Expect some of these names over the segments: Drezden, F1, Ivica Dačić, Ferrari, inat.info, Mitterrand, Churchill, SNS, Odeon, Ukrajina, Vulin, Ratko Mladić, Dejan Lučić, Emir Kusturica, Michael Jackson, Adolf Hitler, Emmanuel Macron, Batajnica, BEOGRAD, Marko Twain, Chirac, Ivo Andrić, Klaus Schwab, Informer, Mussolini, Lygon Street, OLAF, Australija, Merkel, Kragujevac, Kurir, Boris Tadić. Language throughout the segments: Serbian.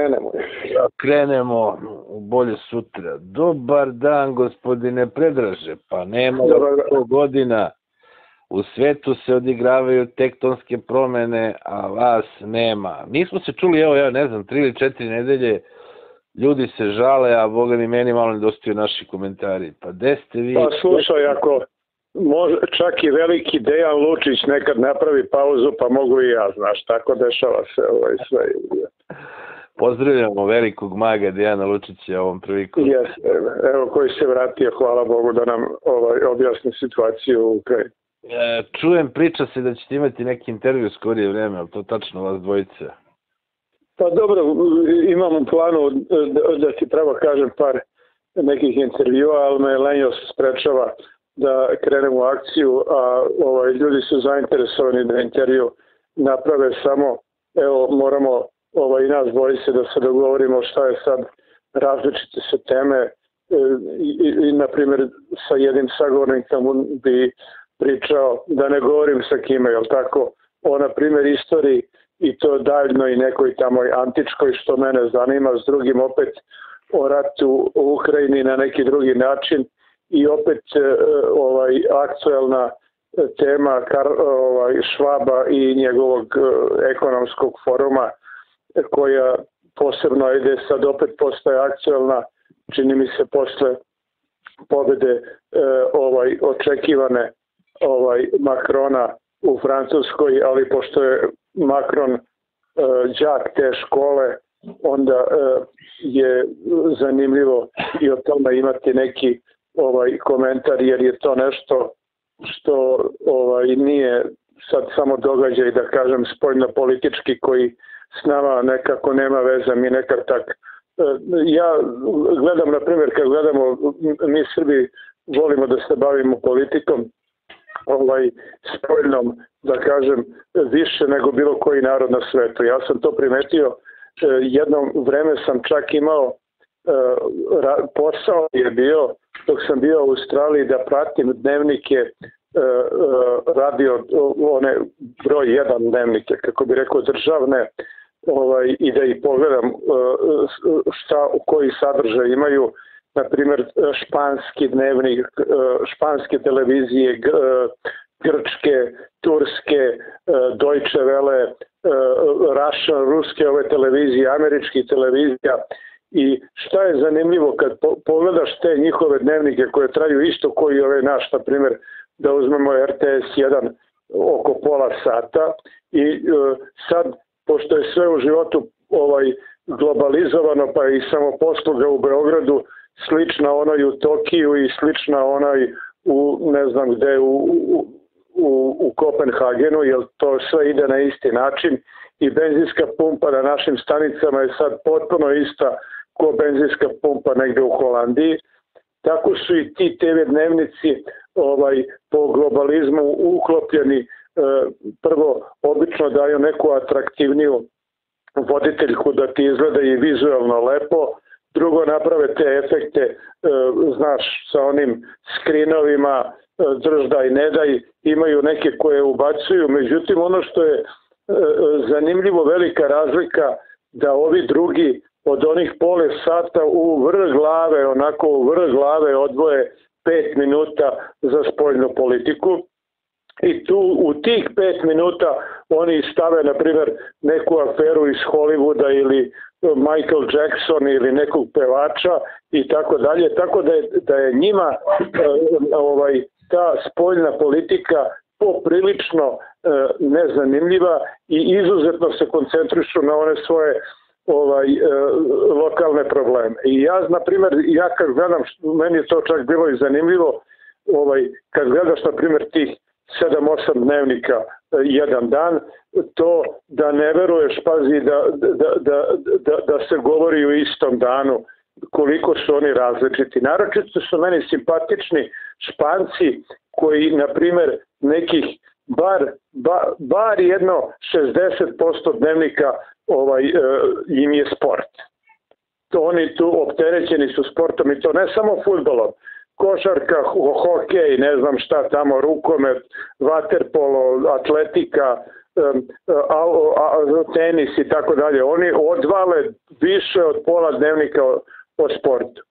krenemo. Krenemo, bolje sutra. Dobar dan, gospodine Predraže, pa nema 100 godina. U svetu se odigravaju tektonske promene, a vas nema. Nismo se čuli, evo ja ne znam, 3 ili 4 nedelje, ljudi se žale, a boga mi meni malo nedostaju naši komentari. Pa gde ste vi? Pa slušaj, ako može, čak i veliki Dejan Lučić nekad napravi pauzu, pa mogu i ja, znaš, tako dešava se sve. Pozdravljamo velikog maga Dejana Lučića ovom priliku. Jeste, evo koji se vratio, hvala Bogu da nam objasni situaciju u Ukrajini. Čujem, priča se da ćete imati neki intervju skorije vreme, ali to tačno vas dvojice? Pa dobro, imam u planu da ti pravo kažem par nekih intervjua, ali me lenjost sprečava da krenem u akciju, a ljudi su zainteresovani da intervju naprave samo, evo moramo i nas dvojice da se dogovorimo šta je sad, različite se teme i na primjer sa jednim sagovornikom bi pričao, da ne govorim sa kime, jel tako, o na primjer istoriji i to daljno i nekoj tamo antičkoj što mene zanima, s drugim opet o ratu u Ukrajini na neki drugi način i opet aktuelna tema Švaba i njegovog ekonomskog foruma koja posebno ide sad opet postaje aktuelna, čini mi se posle pobede očekivane Makrona u Francuskoj, ali pošto je Macron đak te škole, onda je zanimljivo i o tome imati neki komentar, jer je to nešto što nije sad samo događaj, da kažem, spoljnopolitički koji s nama nekako nema veze, mi nekad tak. Ja gledam, na primjer, kad gledamo, mi Srbi volimo da se bavimo politikom, spoljnom, da kažem, više nego bilo koji narod na svetu. Ja sam to primetio, jednom vreme sam čak imao, posao je bio, dok sam bio u Australiji, da pratim dnevnike, radio, one broj 1 dnevnike, kako bi rekao, državne, i da ih pogledam šta, koji sadržaj imaju, na primjer španski dnevnik, španske televizije, grčke, turske, Deutsche Welle, ruske ove televizije, američkih televizija. I šta je zanimljivo kad pogledaš te njihove dnevnike koje traju isto koji ove naš, na primjer da uzmemo RTS 1 oko pola sata, i sad pošto je sve u životu globalizovano, pa i samoposluga u Beogradu slična onaj u Tokiju i slična onaj u ne znam gde u Kopenhagenu, jer to sve ide na isti način i benzinska pumpa na našim stanicama je sad potpuno ista ko benzinska pumpa negde u Holandiji. Tako su i ti TV dnevnici po globalizmu uklopljeni, prvo obično daju neku atraktivniju voditeljku da ti izgleda i vizualno lepo, drugo naprave te efekte, znaš, sa onim skrinovima, drždaj, nedaj, imaju neke koje ubacuju. Međutim, ono što je zanimljivo, velika razlika da ovi drugi od onih pola sata u vrh glave, onako u vrh glave odvoje 5 minuta za spoljnu politiku. I tu u tih 5 minuta oni stave, na primjer, neku aferu iz Hollywooda ili Michael Jackson ili nekog pevača i tako dalje. Tako da je njima ta spoljna politika poprilično nezanimljiva i izuzetno se koncentrišu na one svoje lokalne probleme. I ja, na primjer, ja kad gledam, meni je to čak bilo i zanimljivo, kad gledaš, na primjer, tih 7-8 dnevnika jedan dan, to da ne veruješ, pazi, da se govori u istom danu koliko su oni različiti. Naročito su meni simpatični Španci koji, na primjer, nekih bar jedno 60% dnevnika im je sport. Oni tu opterećeni su sportom i to ne samo fudbalom, košarka, hokej, ne znam šta tamo, rukomet, vaterpolo, atletika, tenis i tako dalje, oni odvale više od pola dnevnika o sportu.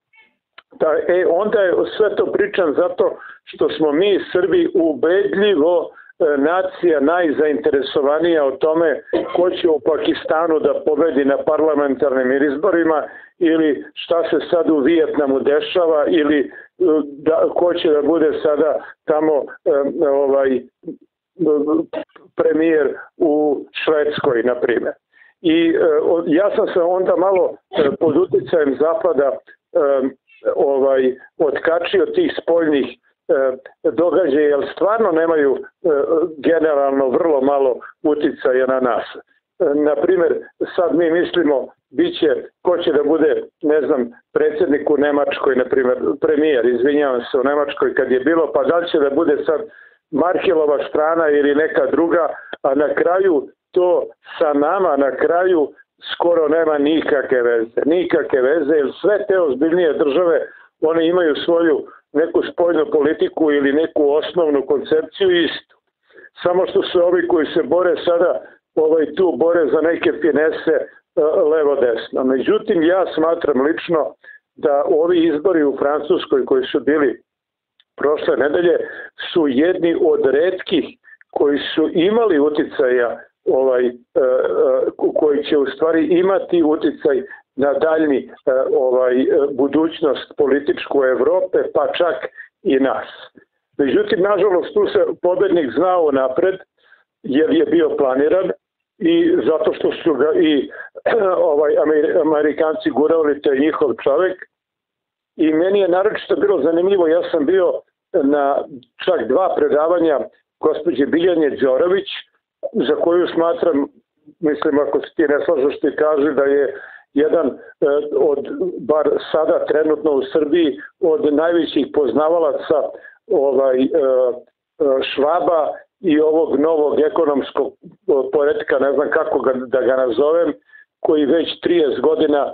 Onda je sve to pričam zato što smo mi Srbi ubedljivo nacija najzainteresovanija o tome ko će u Pakistanu da pobedi na parlamentarnim izborima ili šta se sad u Vijetnamu dešava ili ko će da bude sada tamo premijer u Švedskoj, na primjer. I ja sam se onda malo pod uticajem Zapada otkačio tih spoljnih događaja, jer stvarno nemaju generalno vrlo malo uticaja na nas. Naprimjer, sad mi mislimo ko će da bude, ne znam, predsjednik u Nemačkoj, naprimjer, premijer, izvinjavam se, u Nemačkoj kad je bilo, pa da li će da bude sad Merkelova strana ili neka druga, a na kraju to sa nama, na kraju skoro nema nikakve veze. Nikakve veze, jer sve te ozbiljnije države, one imaju svoju neku spoljnu politiku ili neku osnovnu koncepciju istu. Samo što su ovi koji se bore sada, tu bore za neke finese levo-desno. Međutim, ja smatram lično da ovi izbori u Francuskoj koji su bili prošle nedelje su jedni od retkih koji su imali uticaja, koji će u stvari imati uticaj na daljni budućnost političku Evrope, pa čak i nas. Međutim, nažalost, tu se pobednik znao napred, jer je bio planiran i zato što su ga i Amerikanci gurali, to je njihov čovek. I meni je naročito bilo zanimljivo, ja sam bio na čak dva predavanja gospođe Biljane Đurović, za koju smatram, mislim ako se ti ne slažeš ti kaži, da je jedan od, bar sada trenutno u Srbiji, od najvećih poznavalaca Švaba i ovog novog ekonomskog poretka, ne znam kako da ga nazovem, koji već 30 godina,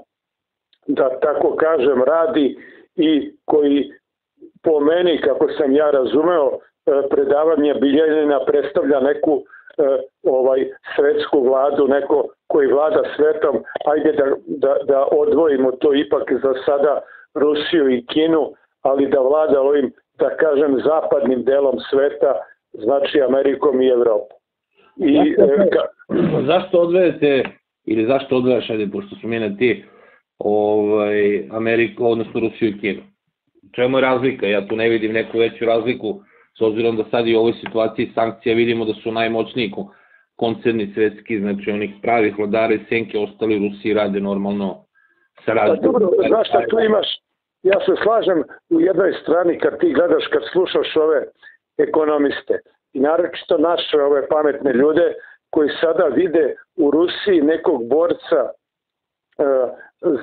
da tako kažem, radi i koji po meni, kako sam ja razumeo, predavanje Biljanina predstavlja neku svetsku vladu, neko koji vlada svetom, ajde da odvojimo to ipak za sada Rusiju i Kinu, ali da vlada ovim, da kažem, zapadnim delom sveta, znači Amerikom i Evropom. Zašto odvajate, ili zašto odvajaš, ajde, pošto su mene ti, Ameriku, odnosno Rusiju i Kinu? Čemu je razlika? Ja tu ne vidim neku veću razliku, s obzirom da sad i u ovoj situaciji sankcija vidimo da su najmoćniji koncerni svetski, znači onih pravih vladara i senke, ostali Rusi rade normalno sa razlikom. Dobro, znaš šta tu imaš, ja se slažem u jednoj strani kad ti gledaš, kad slušaš ove ekonomiste i naročito naše ove pametne ljude koji sada vide u Rusiji nekog borca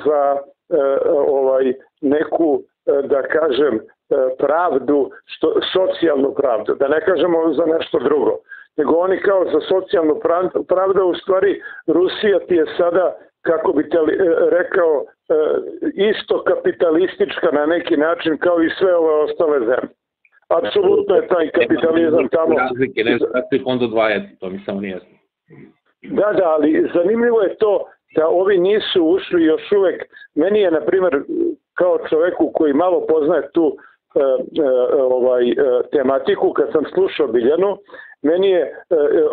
za neku, da kažem, pravdu, socijalnu pravdu, da ne kažemo za nešto drugo, nego oni kao za socijalnu pravdu, u stvari Rusija ti je sada, kako bi te rekao, isto kapitalistička na neki način kao i sve ove ostale zemlje. Apsolutno je taj kapitalizam tamo. Razlike, ne znači onda dvajati, to mi samo nije jasno. Da, da, ali zanimljivo je to da ovi nisu ušli još uvek. Meni je, na primjer, kao čoveku koji malo poznaje tu tematiku, kad sam slušao Biljanu, meni je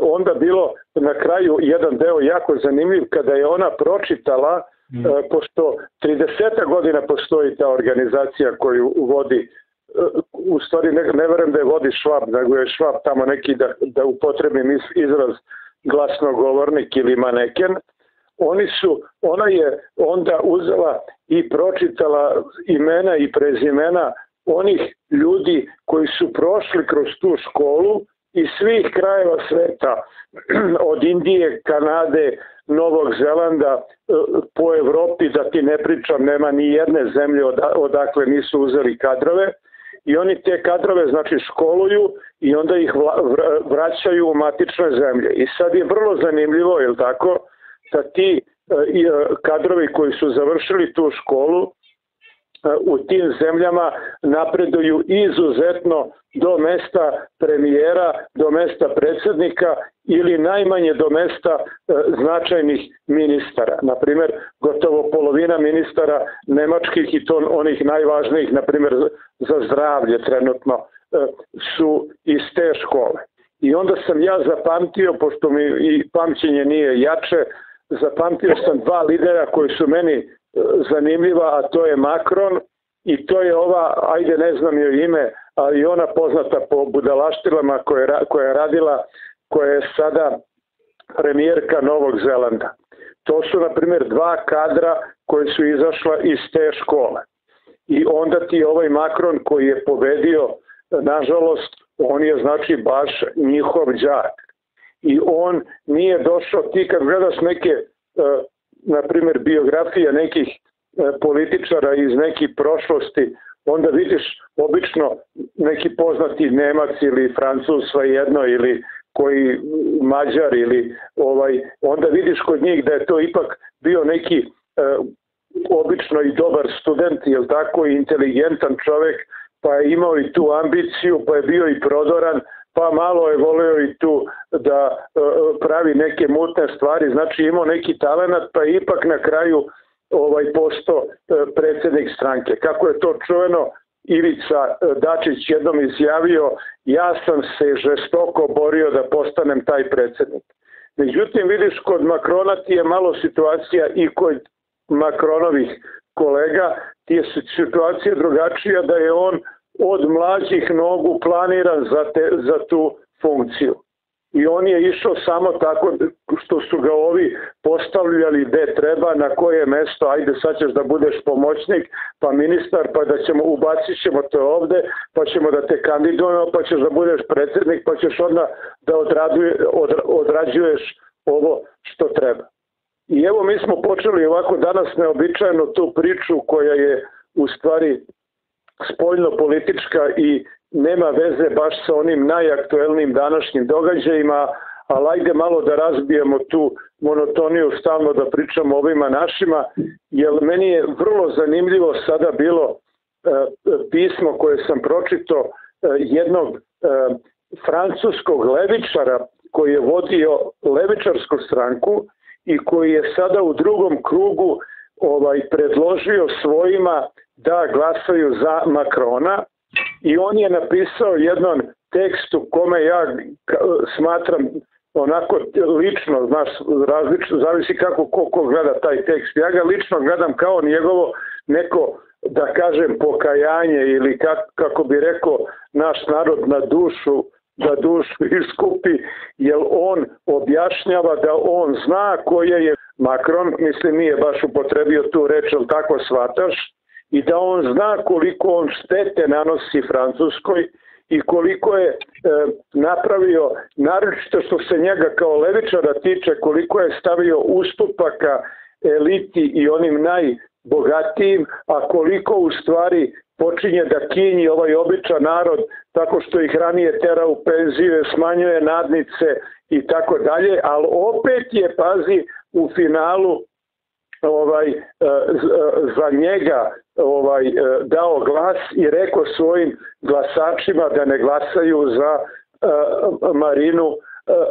onda bilo na kraju jedan deo jako zanimljiv kada je ona pročitala, pošto 30 godina postoji ta organizacija koju vodi, u stvari ne verujem da je vodi Švab, nego je Švab tamo neki, da upotrebim izraz, glasnogovornik ili maneken. Ona je onda uzela i pročitala imena i prezimena onih ljudi koji su prošli kroz tu školu iz svih krajeva sveta, od Indije, Kanade, Novog Zelanda, po Evropi, da ti ne pričam, nema ni jedne zemlje odakle nisu uzeli kadrove. I oni te kadrove, znači, školuju i onda ih vraćaju u matične zemlje. I sad je vrlo zanimljivo, je li tako, da ti kadrovi koji su završili tu školu u tim zemljama napreduju izuzetno do mesta premijera, do mesta predsjednika ili najmanje do mesta značajnih ministara. Naprimer, gotovo polovina ministara nemačkih i to onih najvažnijih, naprimer za zdravlje trenutno, su iz te škole. I onda sam ja zapamtio, pošto mi i pamćenje nije jače, zapamtio sam dva lidera koji su meni zanimljiva, a to je Macron i to je ova, ajde ne znam joj ime, ali ona poznata po budalaštilama koja je radila, koja je sada premijerka Novog Zelanda. To su, na primjer, dva kadra koji su izašla iz te škole. I onda ti ovaj Macron koji je pobedio, nažalost, on je znači baš njihov đak. I on nije došao, ti kad gledaš neke, na primjer, biografije nekih političara iz nekih prošlosti, onda vidiš obično neki poznati Nemac ili Francuz, svejedno, ili koji Mađar ili onda vidiš kod njih da je to ipak bio neki obično i dobar student, jel tako, i inteligentan čovjek, pa je imao i tu ambiciju, pa je bio i prodoran, pa malo je voleo i tu da pravi neke mutne stvari, znači imao neki talenat, pa ipak na kraju postao predsjednik stranke. Kako je to čuveno, Ivica Dačić jednom izjavio, ja sam se žestoko borio da postanem taj predsjednik. Međutim, vidiš, kod Makrona ti je malo situacija i kod Makronovih kolega ti je situacija drugačija, da je on od mlađih nogu planiran za tu funkciju. I on je išao samo tako što su ga ovi postavljali gde treba, na koje mesto, ajde sad ćeš da budeš pomoćnik, pa ministar, pa da ćemo, ubacit ćemo te ovde, pa ćemo da te kandidujemo, pa ćeš da budeš predsjednik, pa ćeš onda da odrađuješ ovo što treba. I evo, mi smo počeli ovako danas neobičajno tu priču koja je u stvari spoljno-politička i nema veze baš sa onim najaktuelnijim današnjim događajima, ali ajde malo da razbijemo tu monotoniju, stalno da pričamo ovima našima, jer meni je vrlo zanimljivo sada bilo pismo koje sam pročitao jednog francuskog levičara koji je vodio levičarsku stranku i koji je sada u drugom krugu predložio svojima da glasaju za Makrona. I on je napisao jedan tekst u kome ja smatram onako lično, znaš, različno, zavisi kako ko gleda taj tekst. Ja ga lično gledam kao njegovo neko, da kažem, pokajanje ili kako bi rekao naš narod, na dušu iskupi, jer on objašnjava da on zna koje je Macron, mislim nije baš upotrebio tu reč, ali tako shvataš, i da on zna koliko on štete nanosi Francuskoj i koliko je napravio, naročito što se njega kao levičara tiče, koliko je stavio ustupaka eliti i onim najbogatijim, a koliko u stvari počinje da kinji ovaj običan narod tako što ih ranije tera u penziju, smanjuje nadnice i tako dalje, ali opet je, pazi, u finalu za njega dao glas i rekao svojim glasačima da ne glasaju za Marinu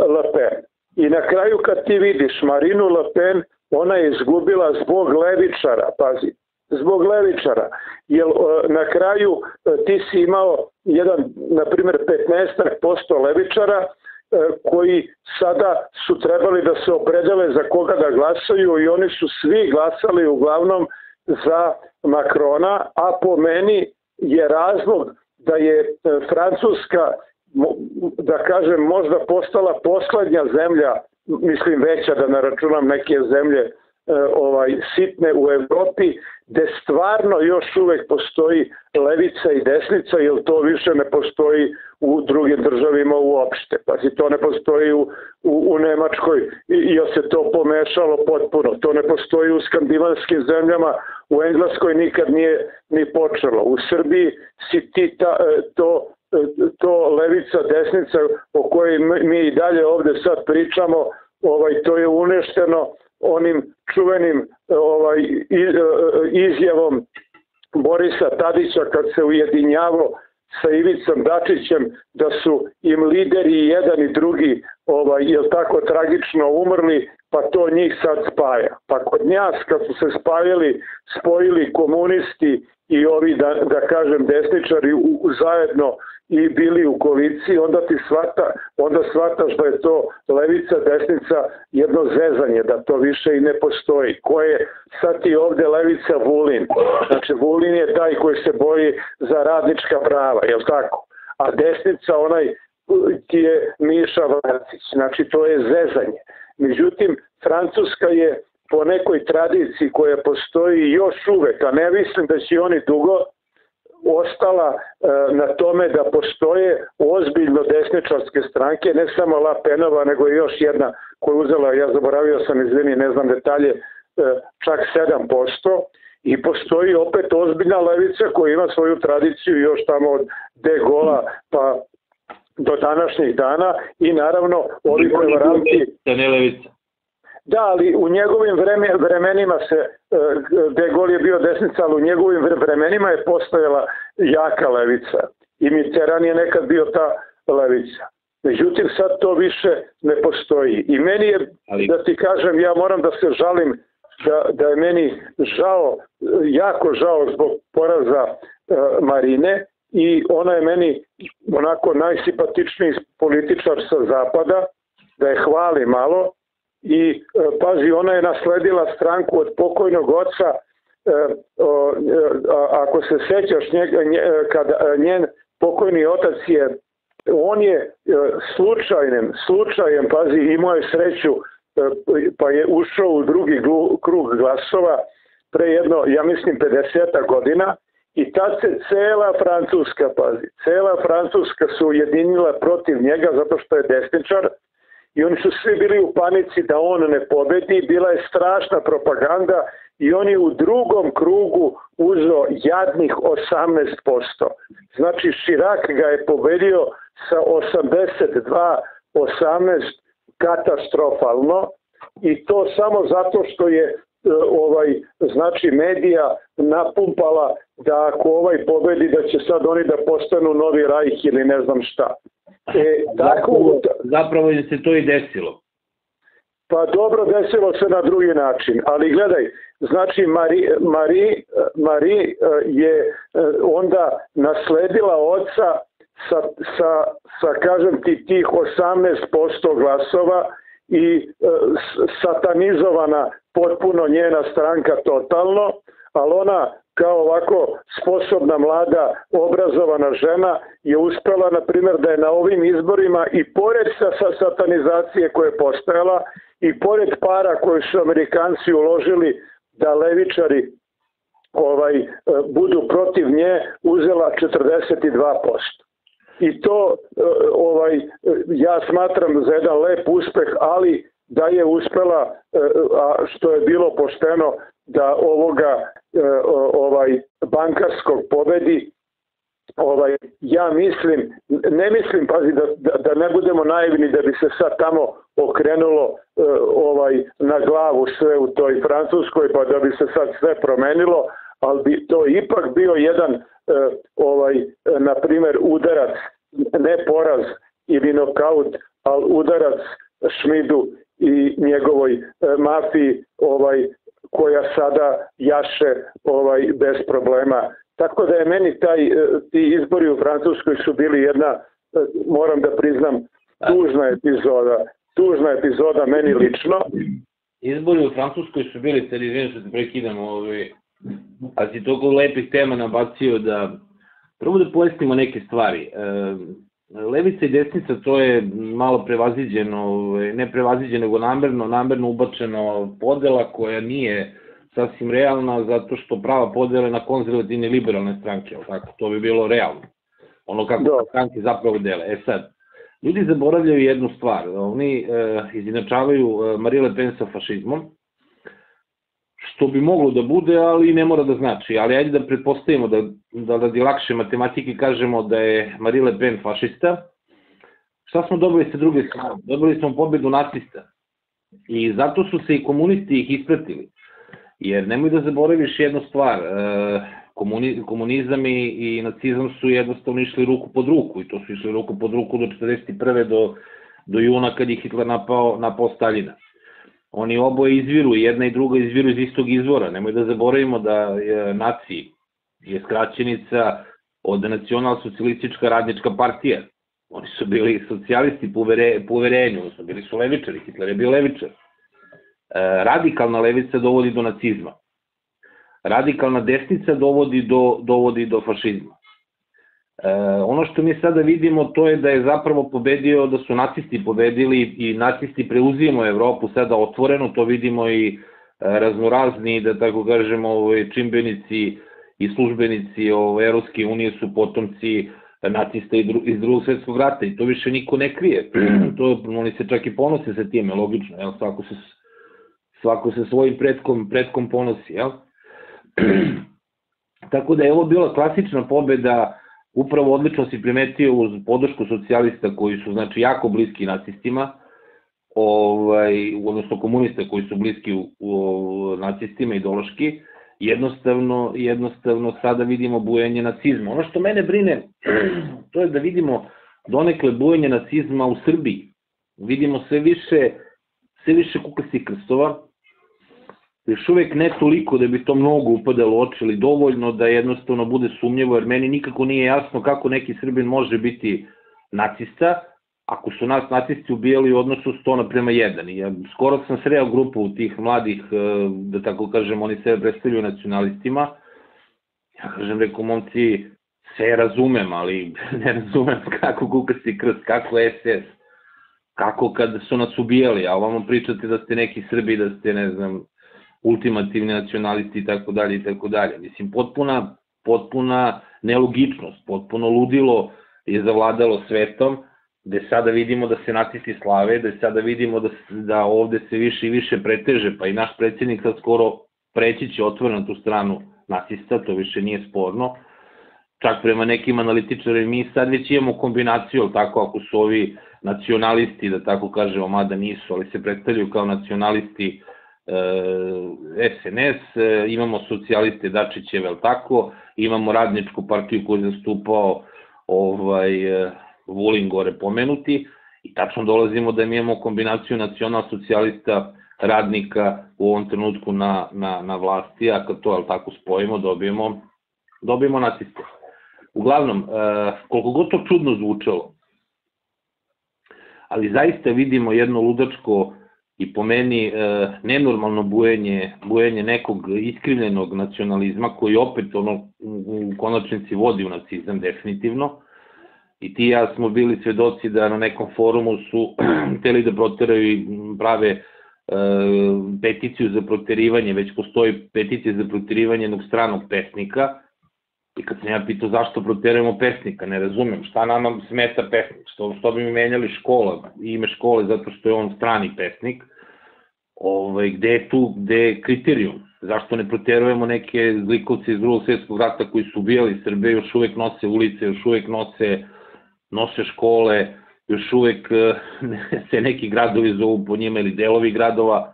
Le Pen. I na kraju kad ti vidiš Marinu Le Pen, ona je izgubila zbog levičara, pazi, zbog levičara, jer na kraju ti si imao jedan, na primjer, 15% levičara koji sada su trebali da se opredele za koga da glasaju i oni su svi glasali uglavnom za Makrona, a po meni je razlog da je Francuska, da kažem, možda postala poslednja zemlja, mislim veća, da ne računam neke zemlje sitne u Evropi, gde stvarno još uvek postoji levica i desnica, jer to više ne postoji u drugim državima uopšte. Pazi, to ne postoji u Nemačkoj, jer se to pomešalo potpuno. To ne postoji u skandinavskim zemljama, u Engleskoj nikad nije ni počelo. U Srbiji si ti to levica, desnica o kojoj mi i dalje ovde sad pričamo, to je unešteno onim čuvenim izjavom Borisa Tadića kad se ujedinjavao sa Ivicom Dačićem da su im lideri jedan i drugi jel tako tragično umrli, pa to njih sad spaja. Pa kod nas kad su se spojili komunisti i ovi, da kažem, desničari zajedno i bili u koaliciji, onda shvataš da je to levica, desnica, jedno zezanje, da to više i ne postoji. Ko je sad ti ovde levica Vulin? Znači Vulin je taj koji se boji za radnička prava, jel tako? A desnica onaj ti je Miša Vacić, znači to je zezanje. Međutim, Francuska je po nekoj tradiciji koja postoji još uvek, a ne mislim da će oni dugo, ostala na tome da postoje ozbiljno desničarske stranke, ne samo La Penova, nego i još jedna koja je uzela, ja zaboravio sam, izvini, ne znam detalje, čak 7%, i postoji opet ozbiljna levica koja ima svoju tradiciju još tamo od De Gaulle'a pa do današnjih dana, i naravno ovi prevaranti... Da, ali u njegovim vremenima se, De Gaulle je bio desnica, ali u njegovim vremenima je postojala jaka levica. I Mitterrand je nekad bio ta levica. Međutim, sad to više ne postoji. I meni je, da ti kažem, ja moram da se žalim, da je meni žao, jako žao zbog poraza Marine, i ona je meni onako najsimpatičniji političar sa zapada, da je hvali malo, i pazi, ona je nasledila stranku od pokojnog oca, ako se sećaš, njen pokojni otac je, on je slučajem, pazi, imao je sreću, pa je ušao u drugi krug glasova pre jedno, ja mislim, 50 godina, i tad se cela Francuska, pazi, cela Francuska se ujedinila protiv njega zato što je desničar, i oni su svi bili u panici da on ne pobedi, bila je strašna propaganda, i on je u drugom krugu uzeo jadnih 18%. Znači Chirac ga je pobedio sa 82-18 katastrofalno, i to samo zato što je znači medija napumpala da ako ovaj pobedi da će sad oni da postanu novi Rajh ili ne znam šta. Zapravo je se to i desilo. Pa dobro, desilo se na drugi način, ali gledaj, znači Mari je onda nasledila oca sa, kažem ti, tih 18% glasova, i satanizovana potpuno njena stranka totalno, ali ona kao ovako sposobna, mlada, obrazovana žena je uspela, na primjer, da je na ovim izborima, i pored satanizacije koja je postojala i pored para koju su Amerikanci uložili da levičari budu protiv nje, uzela 42%. I to ja smatram za jedan lep uspeh, ali da je uspela, što je bilo pošteno, da ovoga bankarskog pobedi. Ja mislim, ne mislim, pazi, da ne budemo naivni da bi se sad tamo okrenulo na glavu sve u toj Francuskoj, pa da bi se sad sve promenilo, ali bi to ipak bio jedan, na primer, udarac, ne poraz ili nokaut, ali udarac Šmidu i njegovoj mafiji koja sada jaše bez problema. Tako da je meni ti izbori u Francuskoj su bili jedna, moram da priznam, tužna epizoda meni lično. Izbori u Francuskoj su bili, sad izvinu što te prekidam, a si toliko lepih tema nabacio da... Prvo da pojasnimo neke stvari. Levica i desnica, to je malo prevaziđeno, ne prevaziđeno, nego namerno ubačeno podela koja nije sasvim realna, zato što prava podela je na konzervativne i liberalne stranke, to bi bilo realno. Ono kako stranke zapravo dele. E sad, ljudi zaboravljaju jednu stvar, oni izjednačavaju Marine Le Pen sa fašizmom, što bi moglo da bude, ali ne mora da znači. Ali ajde da pretpostavimo, da radi lakše matematike kažemo da je Marine Le Pen fašista. Šta smo dobili sa druge strane? Dobili smo pobedu nacista. I zato su se i komunisti ih ispratili. Jer nemoj da zaboraviš jednu stvar. Komunizam i nacizam su jednostavno išli ruku pod ruku. I to su išli ruku pod ruku do 1941. do do juna kad je Hitler napao Stalina. Oni oboje izviru, jedna i druga izviru iz istog izvora. Nemoj da zaboravimo da naciji je skraćenica od nacionalsocijalistička radnička partija. Oni su bili socijalisti po uverenju, bili su levičari, Hitler je bio levičar. Radikalna levica dovodi do nacizma. Radikalna desnica dovodi do fašizma. Ono što mi sada vidimo to je da je zapravo pobedio, da su nacisti pobedili i nacisti preuzimaju Evropu sada otvoreno, to vidimo i raznorazni, da tako kažemo, čimbenici i službenici Evropske unije su potomci nacista iz Drugog svetskog rata i to više niko ne krije. Oni se čak i ponose sa time, logično, svako se svojim pretkom ponosi. Tako da je ovo bila klasična pobeda. Upravo odlično si primetio uz podršku socijalista koji su jako bliski nacistima, odnosno komunista koji su bliski nacistima ideološki, jednostavno sada vidimo bujanje nacizma. Ono što mene brine, to je da vidimo donekle bujanje nacizma u Srbiji. Vidimo sve više kukastih krstova, još uvek ne toliko da bi to mnogo upadalo u oči, ali dovoljno da jednostavno bude sumnjivo, jer meni nikako nije jasno kako neki Srbin može biti nacista, ako su nas nacisti ubijali u odnosu 100:1. Skoro sam sreo grupu tih mladih, da tako kažem, oni sebe predstavljaju nacionalistima. Ja kažem, rekao, momci, sve razumem, ali ne razumem kako kukasti krst, kako SS, kako kad su nas ubijali, a ovamo pričate da ste neki Srbi, da ste, ne znam, ultimativni nacionalisti i tako dalje. Mislim, potpuna nelogičnost, potpuno ludilo je zavladalo svetom, gde sada vidimo da se nacisti slave, gde sada vidimo da ovde se više i više preteže, pa i naš predsednik sad skoro preći će otvoreno tu stranu nacista, to više nije sporno. Čak prema nekim analitičarima mi sad već imamo kombinaciju, ali tako, ako su ovi nacionalisti, da tako kažemo, mada nisu, ali se predstavljaju kao nacionalisti, SNS, imamo socijaliste Dačićeve, ali tako, imamo radničku partiju koju je zastupao Vulin gore pomenuti i tačno dolazimo da mi imamo kombinaciju nacionalsocijalista radnika u ovom trenutku na vlasti, a kad to, ali tako, spojimo, dobijemo naciste. Uglavnom, koliko god to čudno zvučalo, ali zaista vidimo jedno ludačko i po meni nenormalno bujenje nekog iskrivljenog nacionalizma koji opet u konačnici vodi u nacizam definitivno. I ti i ja smo bili svedoci da na nekom forumu su hteli da proteraju i prave peticiju za proterivanje, već postoji peticija za proterivanje jednog stranog pesnika. I kad sam ja pitao zašto proterujemo pesnika, ne razumem, šta nama smeta pesnik, što bi mi menjali škola, ime škole, zato što je on strani pesnik, gde je kriterijum, zašto ne proterujemo neke zlikovce iz Drugog svjetskog rata koji su ubijali Srbe, još uvek nose ulice, još uvek nose škole, još uvek se neki gradovi zovu po njima ili delovi gradova,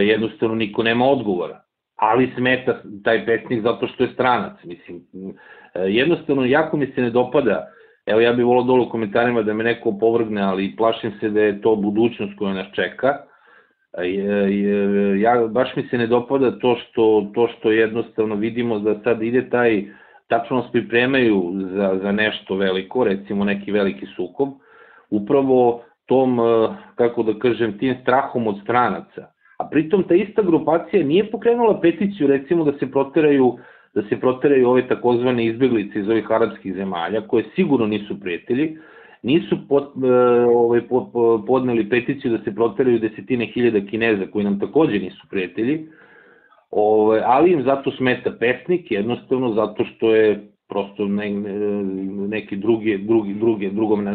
jednostavno niko nema odgovora. Ali smeta taj pesnik zato što je stranac, mislim. Jednostavno, jako mi se ne dopada, evo ja bih volao dole u komentarima da me neko opovrgne, ali plašim se da je to budućnost koja nas čeka. Baš mi se ne dopada to što jednostavno vidimo da sad ide taj, tačno nas pripremaju za nešto veliko, recimo neki veliki sukob, upravo tom, kako da kažem, tim strahom od stranaca. A pritom ta ista grupacija nije pokrenula peticiju, recimo, da se proteraju ove takozvane izbeglice iz ovih arapskih zemalja, koje sigurno nisu prijatelji, nisu podneli peticiju da se proteraju 10.000 Kineza, koji nam takođe nisu prijatelji, ali im zato smeta pesnik, jednostavno zato što je prosto neki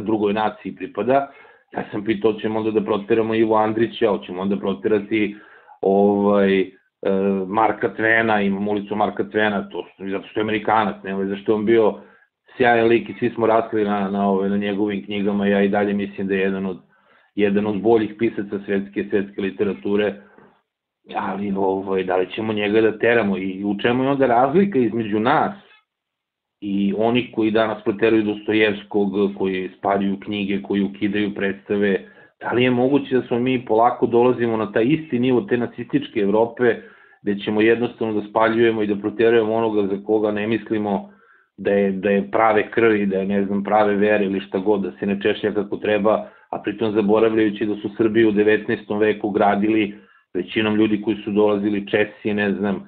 drugoj naciji pripada. Ja sam pitao, ćemo onda da proteramo Ivo Andrića, ćemo onda proterati Marka Twaina, imamo ulicu Marka Twaina, zato što je Amerikanac, zašto je on bio sjajan lik i svi smo rasli na njegovim knjigama, ja i dalje mislim da je jedan od boljih pisaca svetske literature, ali da li ćemo njega da teramo i u čemu je onda razlika između nas I oni koji danas pleteraju Dostojevskog, koji spaljuju knjige, koji ukidaju predstave, da li je moguće da smo mi polako dolazimo na taj isti nivo te nacističke Evrope, gde ćemo jednostavno da spaljujemo i da proterujemo onoga za koga ne mislimo da je prave krvi, da je, ne znam, prave vere ili šta god, da se ne češlja kako treba, a pritom zaboravljajući da su Srbiju u 19. veku gradili većinom ljudi koji su dolazili, Česi, ne znam,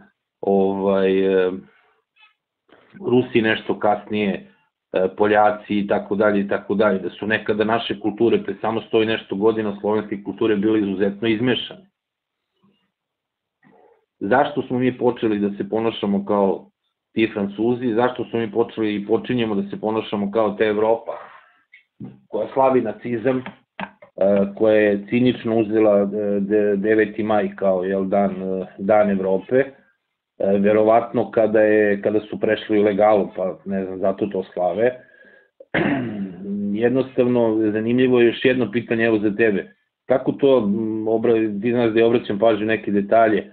Rusi nešto kasnije, Poljaci i tako dalje i tako dalje, da su nekada naše kulture pre samo 100 i nešto godina slovenske kulture bile izuzetno izmešane. Zašto smo mi počeli da se ponašamo kao ti Francuzi, zašto smo mi počeli i počinjemo da se ponašamo kao ta Evropa koja slavi nacizam, koja je cinično uzela 9. maj kao dan Evrope, verovatno kada su prešli ilegalu, pa ne znam, zato to slave. Jednostavno, zanimljivo je još jedno pitanje, evo za tebe. Kako to, ti znaš da je obraćam pažnju neke detalje,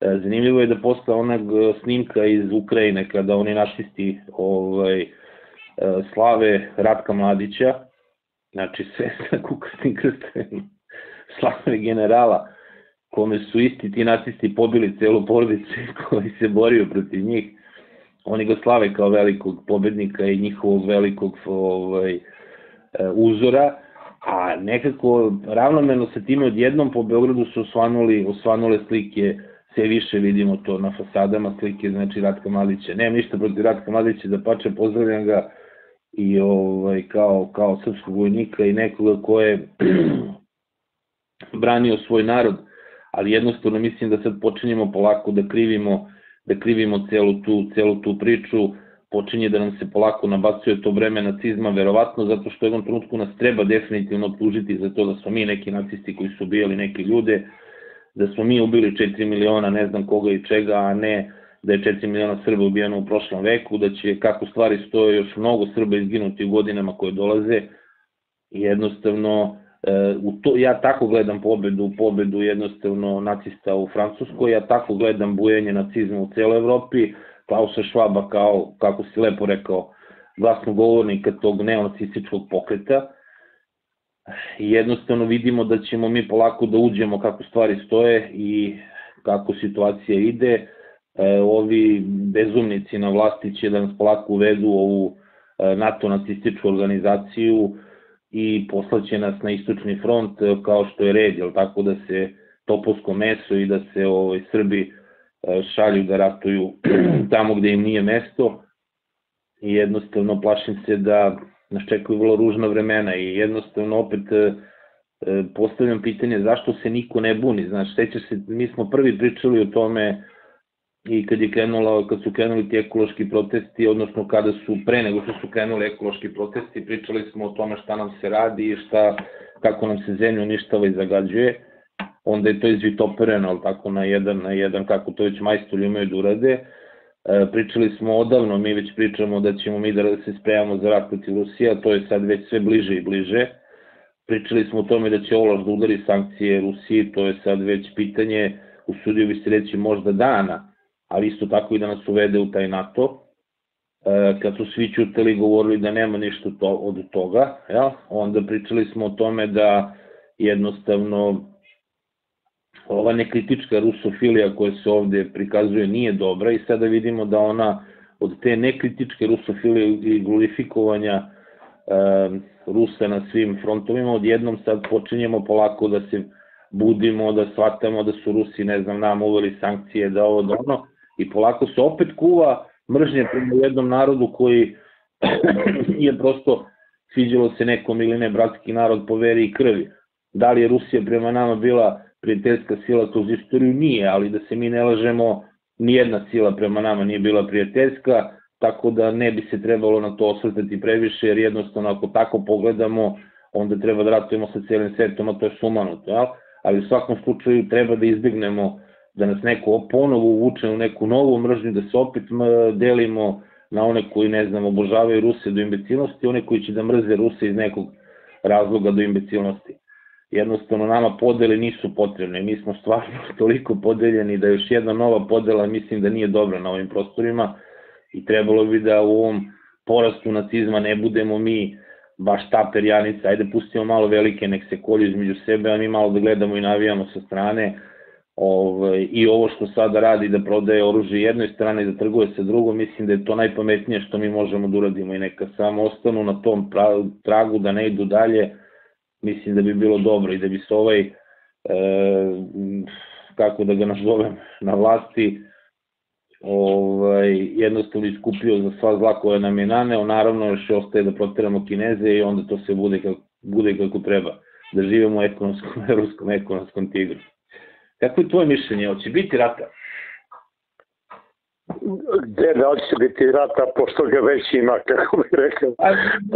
zanimljivo je da posle onog snimka iz Ukrajine, kada oni našisti slave Ratka Mladića, znači sve sa kukasnim krstavima, slave generala, kome su isti ti nacisti pobili celu porodicu koji se borio protiv njih, oni ga slave kao velikog pobednika i njihovog velikog uzora, a nekako ravnomeno sa time odjednom po Beogradu su osvanule slike, sve više vidimo to na fasadama slike, znači Ratka Mladića. Nemam ništa protiv Ratka Mladića, dapače, pozdravljam ga i kao srpskog vojnika i nekoga ko je branio svoj narod, ali jednostavno mislim da sad počinjemo polako da krivimo celu tu priču, počinje da nam se polako nabacuje to vreme nacizma, verovatno zato što u jednom trenutku nas treba definitivno optužiti za to da smo mi neki nacisti koji su ubijali neke ljude, da smo mi ubili 4 miliona ne znam koga i čega, a ne da je 4 miliona Srba ubijeno u prošlom veku, da će, kako stvari stoje, još mnogo Srba izginuti u godinama koje dolaze. Jednostavno, ja tako gledam pobedu jednostavno nacista u Francuskoj, ja tako gledam bujanje nacizma u celoj Evropi, Klausa Švaba kao, kako si lepo rekao, glasnogovornika tog neonacističkog pokreta. Jednostavno vidimo da ćemo mi polako da uđemo kako stvari stoje i kako situacija ide. Ovi bezumnici na vlasti će da nas polako uvedu u ovu NATO nacističku organizaciju i poslaće nas na istočni front kao što je red, jel tako, da se topovsko meso i da se Srbi šalju da ratuju tamo gde im nije mesto. I jednostavno plašim se da nas čekaju vrlo ružna vremena i jednostavno opet postavljam pitanje zašto se niko ne buni. Znaš, sećaš se, mi smo prvi pričali o tome i kad su krenuli ti ekološki protesti, odnosno kada su pre nego što su krenuli ekološki protesti, pričali smo o tome šta nam se radi i kako nam se zemlja uništava i zagađuje. Onda je to izvitopereno, ali tako na jedan, kako to već majstori umeju da urade. Pričali smo odavno, mi već pričamo da ćemo mi da se spremamo za rat protiv Rusije, to je sad već sve bliže i bliže. Pričali smo o tome da će OLAF da udari sankcije Rusiji, to je sad već pitanje, usudio bi se reći možda dana, ali isto tako i da nas uvede u taj NATO. Kad su svi ćutali, govorili da nema ništa od toga, onda pričali smo o tome da jednostavno ova nekritička rusofilija koja se ovde prikazuje nije dobra i sada vidimo da ona od te nekritičke rusofilije i glorifikovanja Rusa na svim frontovima, odjednom sad počinjemo polako da se budimo, da shvatamo da su Rusi, ne znam, nam uveli sankcije, da ovo, da ono, i polako se opet kuva mržnje prema jednom narodu koji je prosto, sviđalo se nekom ili ne, bratski narod po veri i krvi. Da li je Rusija prema nama bila prijateljska sila kroz istoriju? Nije, ali da se mi ne lažemo, nijedna sila prema nama nije bila prijateljska, tako da ne bi se trebalo na to osvrtati previše, jer jednostavno ako tako pogledamo, onda treba da ratujemo sa celim svetom, a to je sumanuto. Ali u svakom slučaju treba da izbjegnemo da nas neko ponovo uvuče u neku novu mržnju, da se opet delimo na one koji, ne znam, obožavaju Ruse do imbecilnosti, one koji će da mrze Ruse iz nekog razloga do imbecilnosti. Jednostavno, nama podele nisu potrebne. Mi smo stvarno toliko podeljeni da još jedna nova podela, mislim da nije dobra na ovim prostorima i trebalo bi da u ovom porastu nacizma ne budemo mi baš ta perjanica, ajde pustimo malo velike, nek se kolju između sebe, a mi malo da gledamo i navijamo sa strane. I ovo što sada radi, da prodaje oružje jednoj strane i da trguje sa drugom, mislim da je to najpametnije što mi možemo da uradimo i neka samo ostanu na tom tragu, da ne idu dalje, mislim da bi bilo dobro i da bi se ovaj, kako da ga nazovem, na vlasti jednostavno iskupio za sva zla koja nam je naneo. Naravno još ostaje da proteramo Kineze i onda to se bude kako treba, da živimo u evropskom ekonomskom tigru. Kako je tvoje mišljenje, hoće biti rata? Gde da hoće biti rata, pošto ga već ima, kako bih rekao.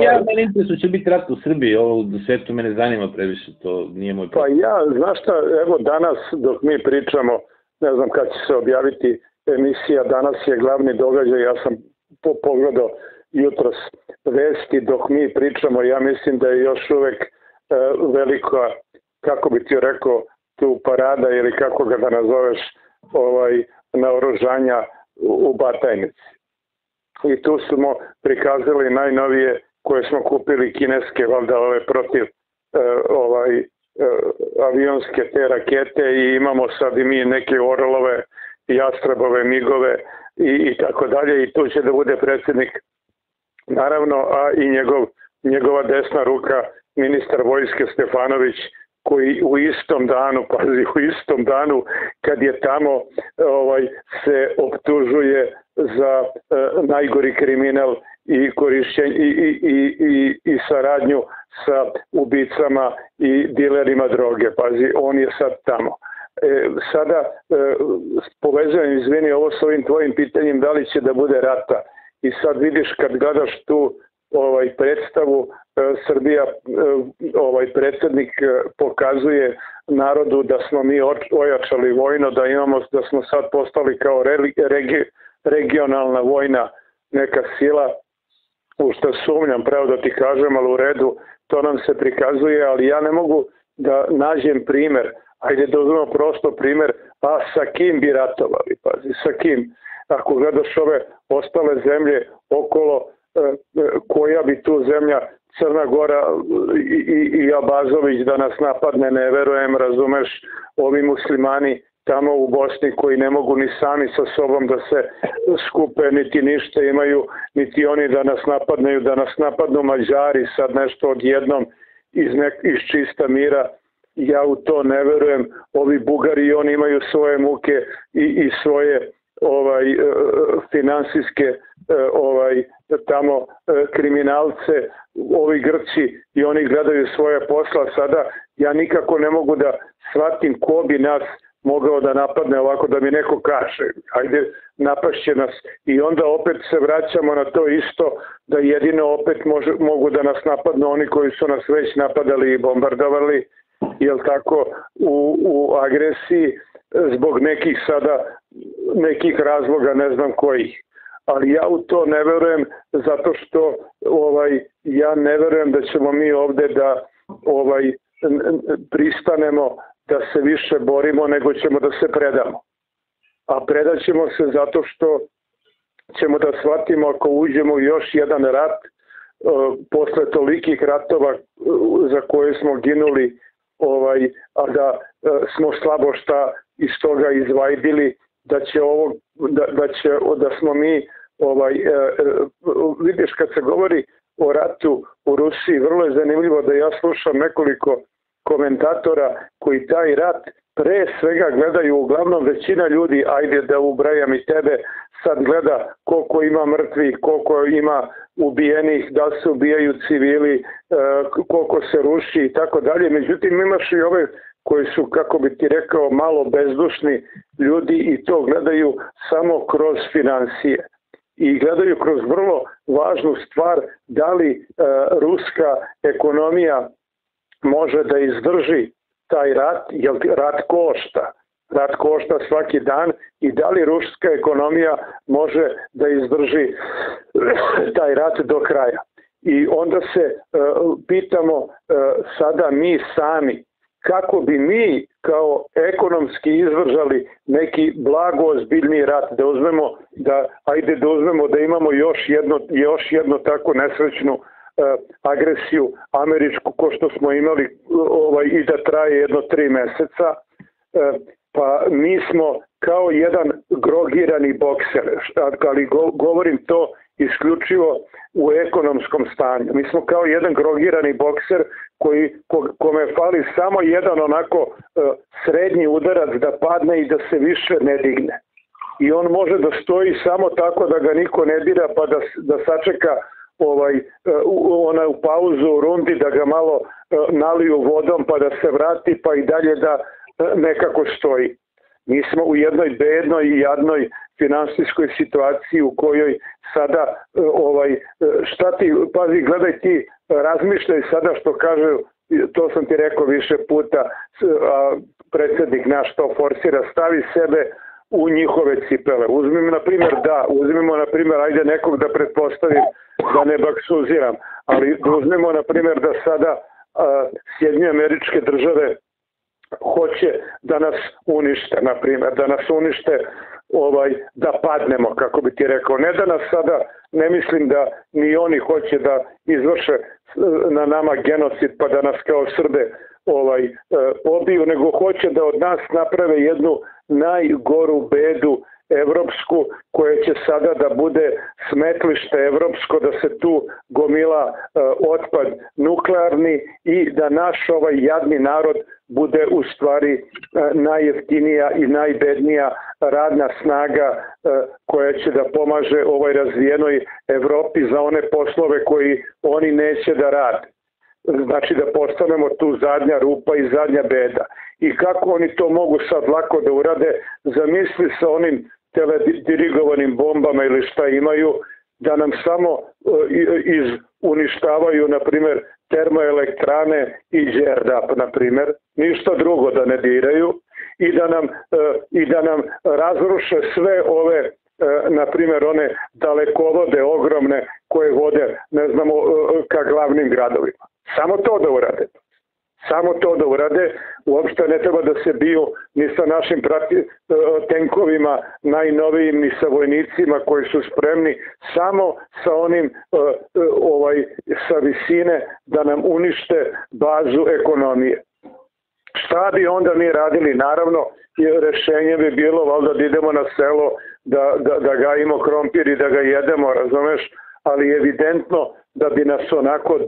Ja meni interesu će biti rata u Srbiji, ovo u svetu mene zanima previše, to nije moj problem. Pa ja, znaš šta, evo danas dok mi pričamo, ne znam kad će se objaviti emisija, danas je glavni događaj, ja sam pogledao jutros vesti, dok mi pričamo, ja mislim da je još uvek velika, kako bih ti rekao, tu parada ili kako ga da nazoveš naoružanja u Batajnici. I tu smo prikazali najnovije koje smo kupili kineske, valjda ove protiv avionske te rakete, i imamo sad i mi neke Orlove, Jastrebove, Migove i tako dalje, i tu će da bude predsjednik naravno, a i njegova desna ruka, ministar vojske Stefanović, koji u istom danu, pazi, u istom danu kad je tamo se optužuje za najgori kriminal i saradnju sa ubicama i dilerima droge, pazi, on je sad tamo. Sada povezujem, izvini, ovo s ovim tvojim pitanjem, da li će da bude rata, i sad vidiš kad gledaš tu predstavu, Srbija, predsednik pokazuje narodu da smo mi ojačali vojno, da smo sad postali kao regionalna vojna neka sila, u što sumnjam, pravo da ti kažem, ali u redu, to nam se prikazuje, ali ja ne mogu da nađem primer, ajde da uzmemo prosto primer, a sa kim bi ratovali, pazi, sa kim, ako gledaš ove ostale zemlje okolo, koja bi tu zemlja, Crna Gora i Abazović da nas napadne, ne verujem, razumeš, ovi muslimani tamo u Bosni koji ne mogu ni sami sa sobom da se skupe, niti ništa imaju, niti oni da nas napadneju, da nas napadnu Mađari sad nešto odjednom iz čista mira, ja u to ne verujem, ovi Bugari, oni imaju svoje muke i svoje finansijske tamo kriminalce, ovi Grci, i oni gledaju svoje posla sada. Ja nikako ne mogu da shvatim ko bi nas mogao da napadne ovako, da mi neko kaže, ajde napašće nas, i onda opet se vraćamo na to isto, da jedino opet mogu da nas napadnu oni koji su nas već napadali i bombardovali, jel tako, u agresiji, zbog nekih sada, nekih razloga, ne znam kojih. Ali ja u to ne verujem, zato što ja ne verujem da ćemo mi ovde da pristanemo da se više borimo, nego ćemo da se predamo. A predaćemo se zato što ćemo da shvatimo, ako uđemo u još jedan rat, posle tolikih ratova za koje smo ginuli, a da smo slabo šta iz toga izvajdili, da smo mi, vidiš, kad se govori o ratu u Rusiji, vrlo je zanimljivo da ja slušam nekoliko komentatora koji taj rat pre svega gledaju, uglavnom većina ljudi, ajde da ubrajam i tebe, sad gleda koliko ima mrtvih, koliko ima ubijenih, da se ubijaju civili, koliko se ruši i tako dalje. Međutim, imaš i ove koji su, kako bi ti rekao, malo bezdušni ljudi, i to gledaju samo kroz financije. I gledaju kroz vrlo važnu stvar, da li ruska ekonomija može da izdrži taj rat, jer rat košta. Rat košta svaki dan, i da li ruska ekonomija može da izdrži taj rat do kraja. I onda se pitamo sada mi sami kako bi mi kao ekonomski izvržali neki blago ozbiljni rat, da uzmemo da imamo još jedno tako nesrećnu agresiju američku ko što smo imali i da traje jedno 3 meseca, pa mi smo kao jedan grogirani bokser, ali govorim to isključivo u ekonomskom stanju. Mi smo kao jedan grogirani bokser kome fali samo jedan onako srednji udarac da padne i da se više ne digne. I on može da stoji samo tako da ga niko ne dira, pa da sačeka u pauzu u rundi da ga malo naliju vodom pa da se vrati pa i dalje da nekako stoji. Mi smo u jednoj bednoj i jadnoj finansijskoj situaciji u kojoj sada, pazi, gledaj ti, razmišljaj sada što kaže, to sam ti rekao više puta, predsjednik naš to forsira, stavi sebe u njihove cipele. Uzmimo, na primjer, ajde nekog da pretpostavim, da ne baksuziram, ali uzmimo, na primjer, da sada SAD hoće da nas unište, na primjer, da nas unište, da padnemo, kako bi ti rekao. Ne da nas sada, ne mislim da ni oni hoće da izvrše na nama genocid pa da nas kao Srbe pobiju, nego hoće da od nas naprave jednu najgoru bedu evropsku koja će sada da bude smetlište evropsko, da se tu gomila otpad nuklearni i da naš jadni narod bude u stvari najjeftinija i najbednija radna snaga koja će da pomaže ovoj razvijenoj Evropi za one poslove koji oni neće da rade. Znači da postanemo tu zadnja rupa i zadnja beda. I kako oni to mogu sad lako da urade, zamisli sa onim teledirigovanim bombama ili šta imaju, da nam samo uništavaju, na primjer, termoelektrane i Đerdap, na primjer, ništa drugo da ne diraju, i da nam razruše sve ove, na primjer, one dalekovode ogromne koje vode, ne znamo, ka glavnim gradovima. Samo to da urade, uopšte ne treba da se biju ni sa našim tenkovima najnovijim, ni sa vojnicima koji su spremni, samo sa onim sa visine da nam unište bazu ekonomije. Šta bi onda mi radili? Naravno, rešenje bi bilo valjda da idemo na selo, da gajimo krompir i da ga jedemo, razumeš? Ali evidentno da bi nas onako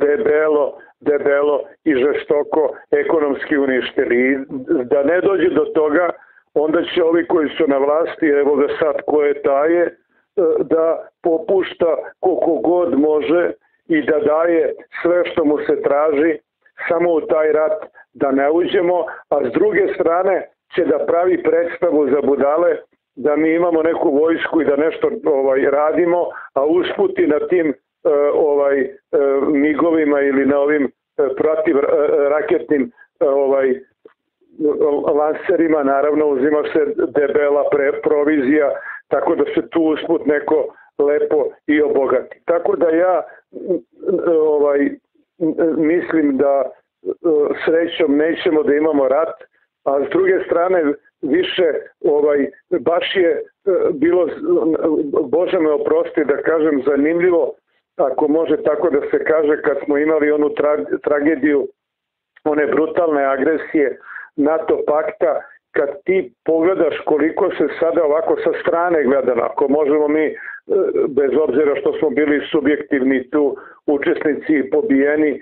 debelo i žestoko ekonomski uništili. Da ne dođe do toga, onda će ovi koji su na vlasti, evo ga sad ko je taje, da popušta koliko god može i da daje sve što mu se traži, samo u taj rat da ne uđemo, a s druge strane će da pravi predstavu za budale da mi imamo neku vojsku i da nešto radimo, a usputi na tim migovima ili na ovim protivraketnim lanserima naravno uzima se debela provizija, tako da se tu usput neko lepo i obogati. Tako da ja mislim da srećom nećemo da imamo rat, a s druge strane više baš je bilo, Bože me oprosti da kažem, zanimljivo, ako može tako da se kaže, kad smo imali onu tragediju one brutalne agresije NATO pakta, kad ti pogledaš koliko se sada ovako sa strane gledano, ako možemo mi, bez obzira što smo bili subjektivni tu učesnici, pobijeni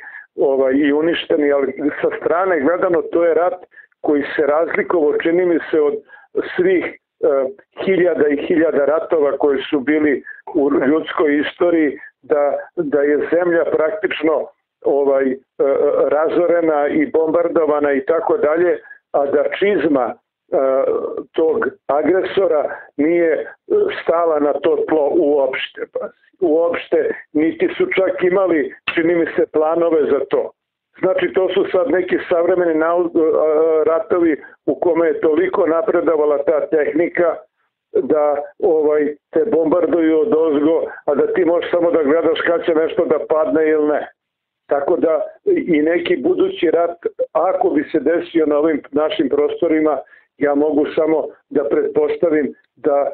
i uništeni, ali sa strane gledano to je rat koji se razlikovao, čini mi se, od svih hiljada i hiljada ratova koji su bili u ljudskoj istoriji, da je zemlja praktično razorena i bombardovana i tako dalje, a da čizma tog agresora nije stala na to tlo uopšte. Uopšte niti su čak imali, čini mi se, planove za to. Znači to su sad neki savremeni ratovi u kome je toliko napredovala ta tehnika da te bombarduju odozgo, a da ti možeš samo da gledaš kad će nešto da padne ili ne. Tako da i neki budući rat, ako bi se desio na ovim našim prostorima, ja mogu samo da pretpostavim da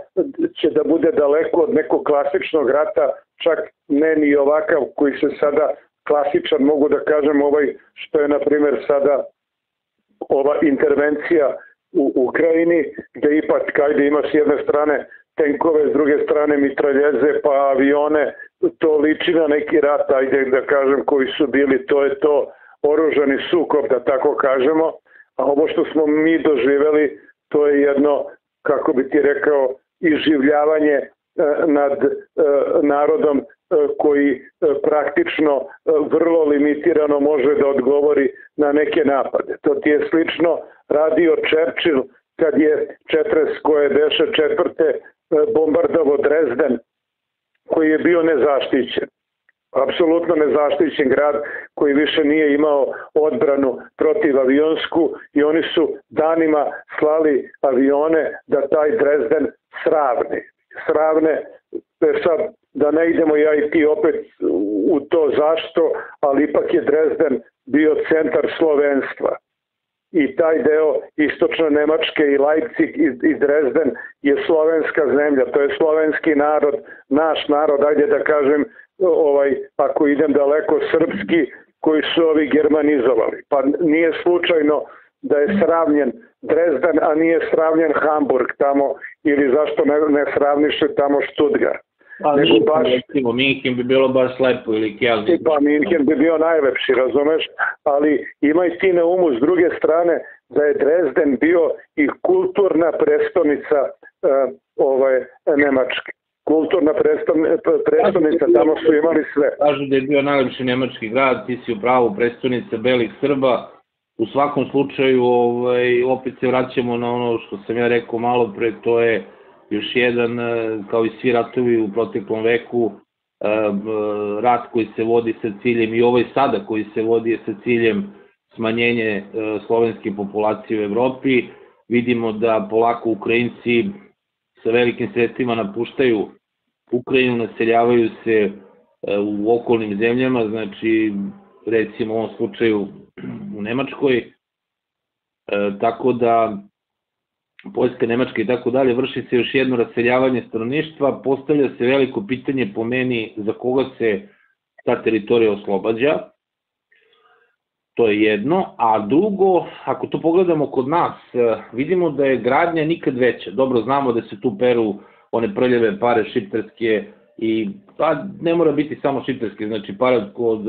će da bude daleko od nekog klasičnog rata, čak ne ni ovakav koji se sada klasičan, mogu da kažem ovaj što je na primjer sada ova intervencija u Ukrajini, gde ipak kajde ima s jedne strane tenkove, s druge strane mitraljeze pa avione, to liči na neki rat, ajde da kažem koji su bili, to je to oružani sukob da tako kažemo, a ovo što smo mi doživeli to je jedno, kako bi ti rekao, iživljavanje nad narodom koji praktično vrlo limitirano može da odgovori na neke napade. To ti je slično radio Churchill kad je 1944. bombardovao Drezden, koji je bio nezaštićen. Apsolutno nezaštićen grad koji više nije imao odbranu protiv avionsku i oni su danima slali avione da taj Drezden sravne. Sad da ne idemo ja i ti opet u to zašto, ali ipak je Drezden bio centar slovenstva. I taj deo istočne Nemačke i Leipzig i Drezden je slovenska zemlja, to je slovenski narod, naš narod, ajde da kažem, ako idem daleko, srpski, koji su ovi germanizovali. Pa nije slučajno da je sravnjen Drezden, a nije sravnjen Hamburg tamo, ili zašto ne sravniše tamo Stuttgart. Pa Minhen bi bilo baš lepo ili Kelvin. Pa Minhen bi bio najlepši, razumeš, ali imaj ti na umu s druge strane da je Drezden bio i kulturna prestonica Nemačke. Kulturna prestonica, tamo su imali sve. Kažu da je bio najlepši nemački grad, ti si u pravu, prestonica belih Srba. U svakom slučaju opet se vraćamo na ono što sam ja rekao malo pre, to je još jedan, kao i svi ratovi u proteklom veku, rat koji se vodi sa ciljem, i ovaj sada koji se vodi sa ciljem smanjenje slovenske populacije u Evropi. Vidimo da polako Ukrajinci sa velikim sredstvima napuštaju Ukrajinu, naseljavaju se u okolnim zemljama, znači recimo u ovom slučaju u Nemačkoj, tako da Poljska, Nemačka i tako dalje, vrši se još jedno raseljavanje stanovništva, postavlja se veliko pitanje po meni za koga se ta teritorija oslobađa, to je jedno, a drugo, ako to pogledamo kod nas, vidimo da je gradnja nikad veća, dobro znamo da se tu peru one prljave pare šiptarske, i ne mora biti samo šiptarske, znači pare od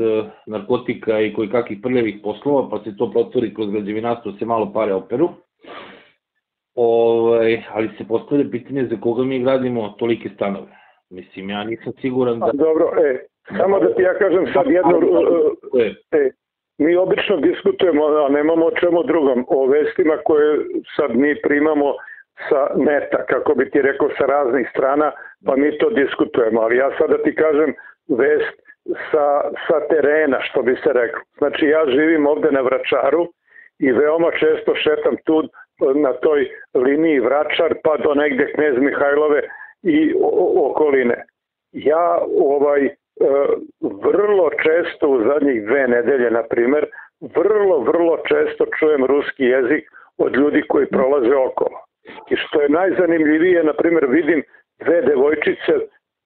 narkotika i kojekakvih prljavih poslova, pa se to protvori kroz građevinarstvo, se malo pare operu. Ali se postavlja pitanje za koga mi gradimo tolike stanove. Mislim, ja nisam siguran da... Dobro, samo da ti ja kažem sad jedno... Mi obično diskutujemo, a nemamo o čemu drugom, o vestima koje sad mi primamo sa neta, kako bi ti rekao, sa raznih strana, pa mi to diskutujemo. Ali ja sad da ti kažem vest sa terena, što bi se rekao. Znači, ja živim ovde na Vračaru i veoma često šetam tu na toj liniji Vračar pa do negde Knez Mihajlove i okoline. Ja vrlo često u zadnjih 2 nedelje, na primer, vrlo često čujem ruski jezik od ljudi koji prolaze okolo. I što je najzanimljivije, na primer, vidim 2 devojčice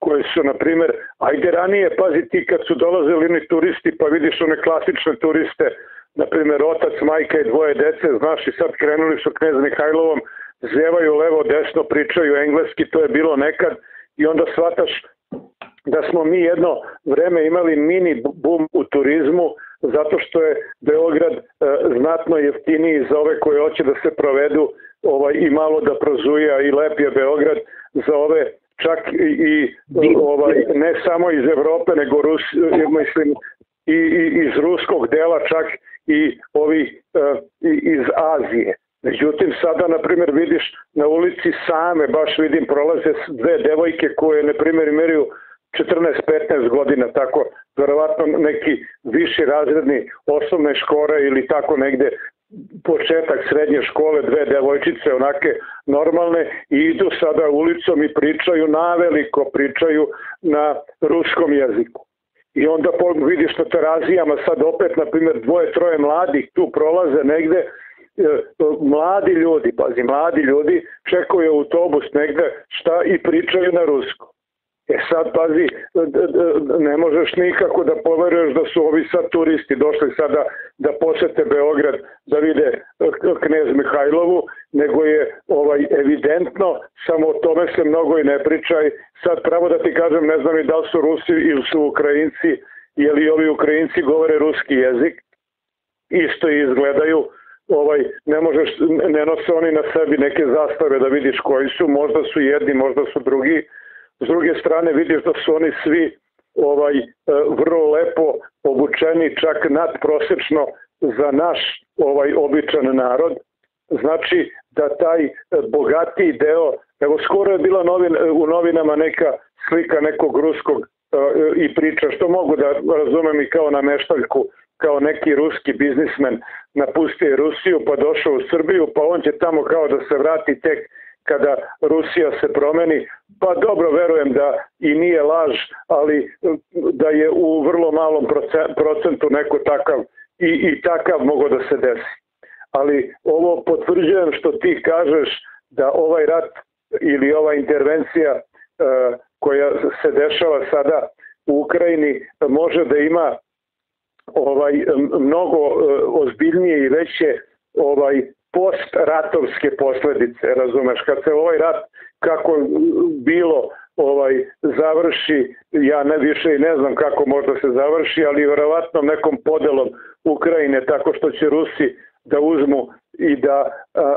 koje su, na primer, ajde ranije, pazi ti kad su dolazili oni turisti, pa vidiš one klasične turiste, na primer, otac, majka i 2 dece, znaš, i sad krenuli su Knez Mihajlovom, zevaju levo, desno, pričaju engleski, to je bilo nekad, i onda shvataš da smo mi jedno vreme imali mini bum u turizmu, zato što je Beograd znatno jeftiniji za ove koje hoće da se provedu i malo da prozuja, i lep je Beograd za ove, čak i ne samo iz Evrope, nego mislim i iz ruskog dela, čak i ovi iz Azije. Međutim, sada, na primjer, vidiš na ulici same, baš vidim, prolaze 2 devojke koje, na primjer, imaju 14-15 godina, tako, verovatno neki viši razredni osnovne škole ili tako negde, početak srednje škole, 2 devojčice onake normalne, i idu sada ulicom i pričaju, naveliko pričaju na ruskom jeziku. I onda vidiš na terazijama sad opet, na primjer, dvoje, troje mladih tu prolaze negde, mladi ljudi, pazi, mladi ljudi čekaju autobus negde, šta, i pričaju na ruskom. E sad, pazi, ne možeš nikako da poveruješ da su ovi sad turisti došli sada da posete Beograd, da vide knez Mihajlovu, nego je evidentno, samo o tome se mnogo i ne pričaj. Sad pravo da ti kažem, ne znam i da li su Rusi ili su Ukrajinci, jer i ovi Ukrajinci govore ruski jezik, isto i izgledaju. Ne nose oni na sebi neke zastave da vidiš koji su, možda su jedni, možda su drugi. S druge strane vidiš da su oni svi vrlo lepo obučeni, čak nadprosečno za naš običan narod. Znači da taj bogatiji deo, evo skoro je bila u novinama neka slika nekog ruskog i priča, što mogu da razumem i kao na meštaljku, kao neki ruski biznismen napustio Rusiju pa došao u Srbiju, pa on će tamo kao da se vrati tek kada Rusija se promeni, pa dobro, verujem da i nije laž, ali da je u vrlo malom procentu neko takav i takav mogao da se desi. Ali ovo potvrđujem što ti kažeš, da ovaj rat ili ova intervencija koja se dešava sada u Ukrajini može da ima mnogo ozbiljnije i veće postratovske posledice, razumeš, kad se ovaj rat, kako bilo, završi, ja više i ne znam kako možda se završi, ali vjerovatno nekom podelom Ukrajine, tako što će Rusi da uzmu i da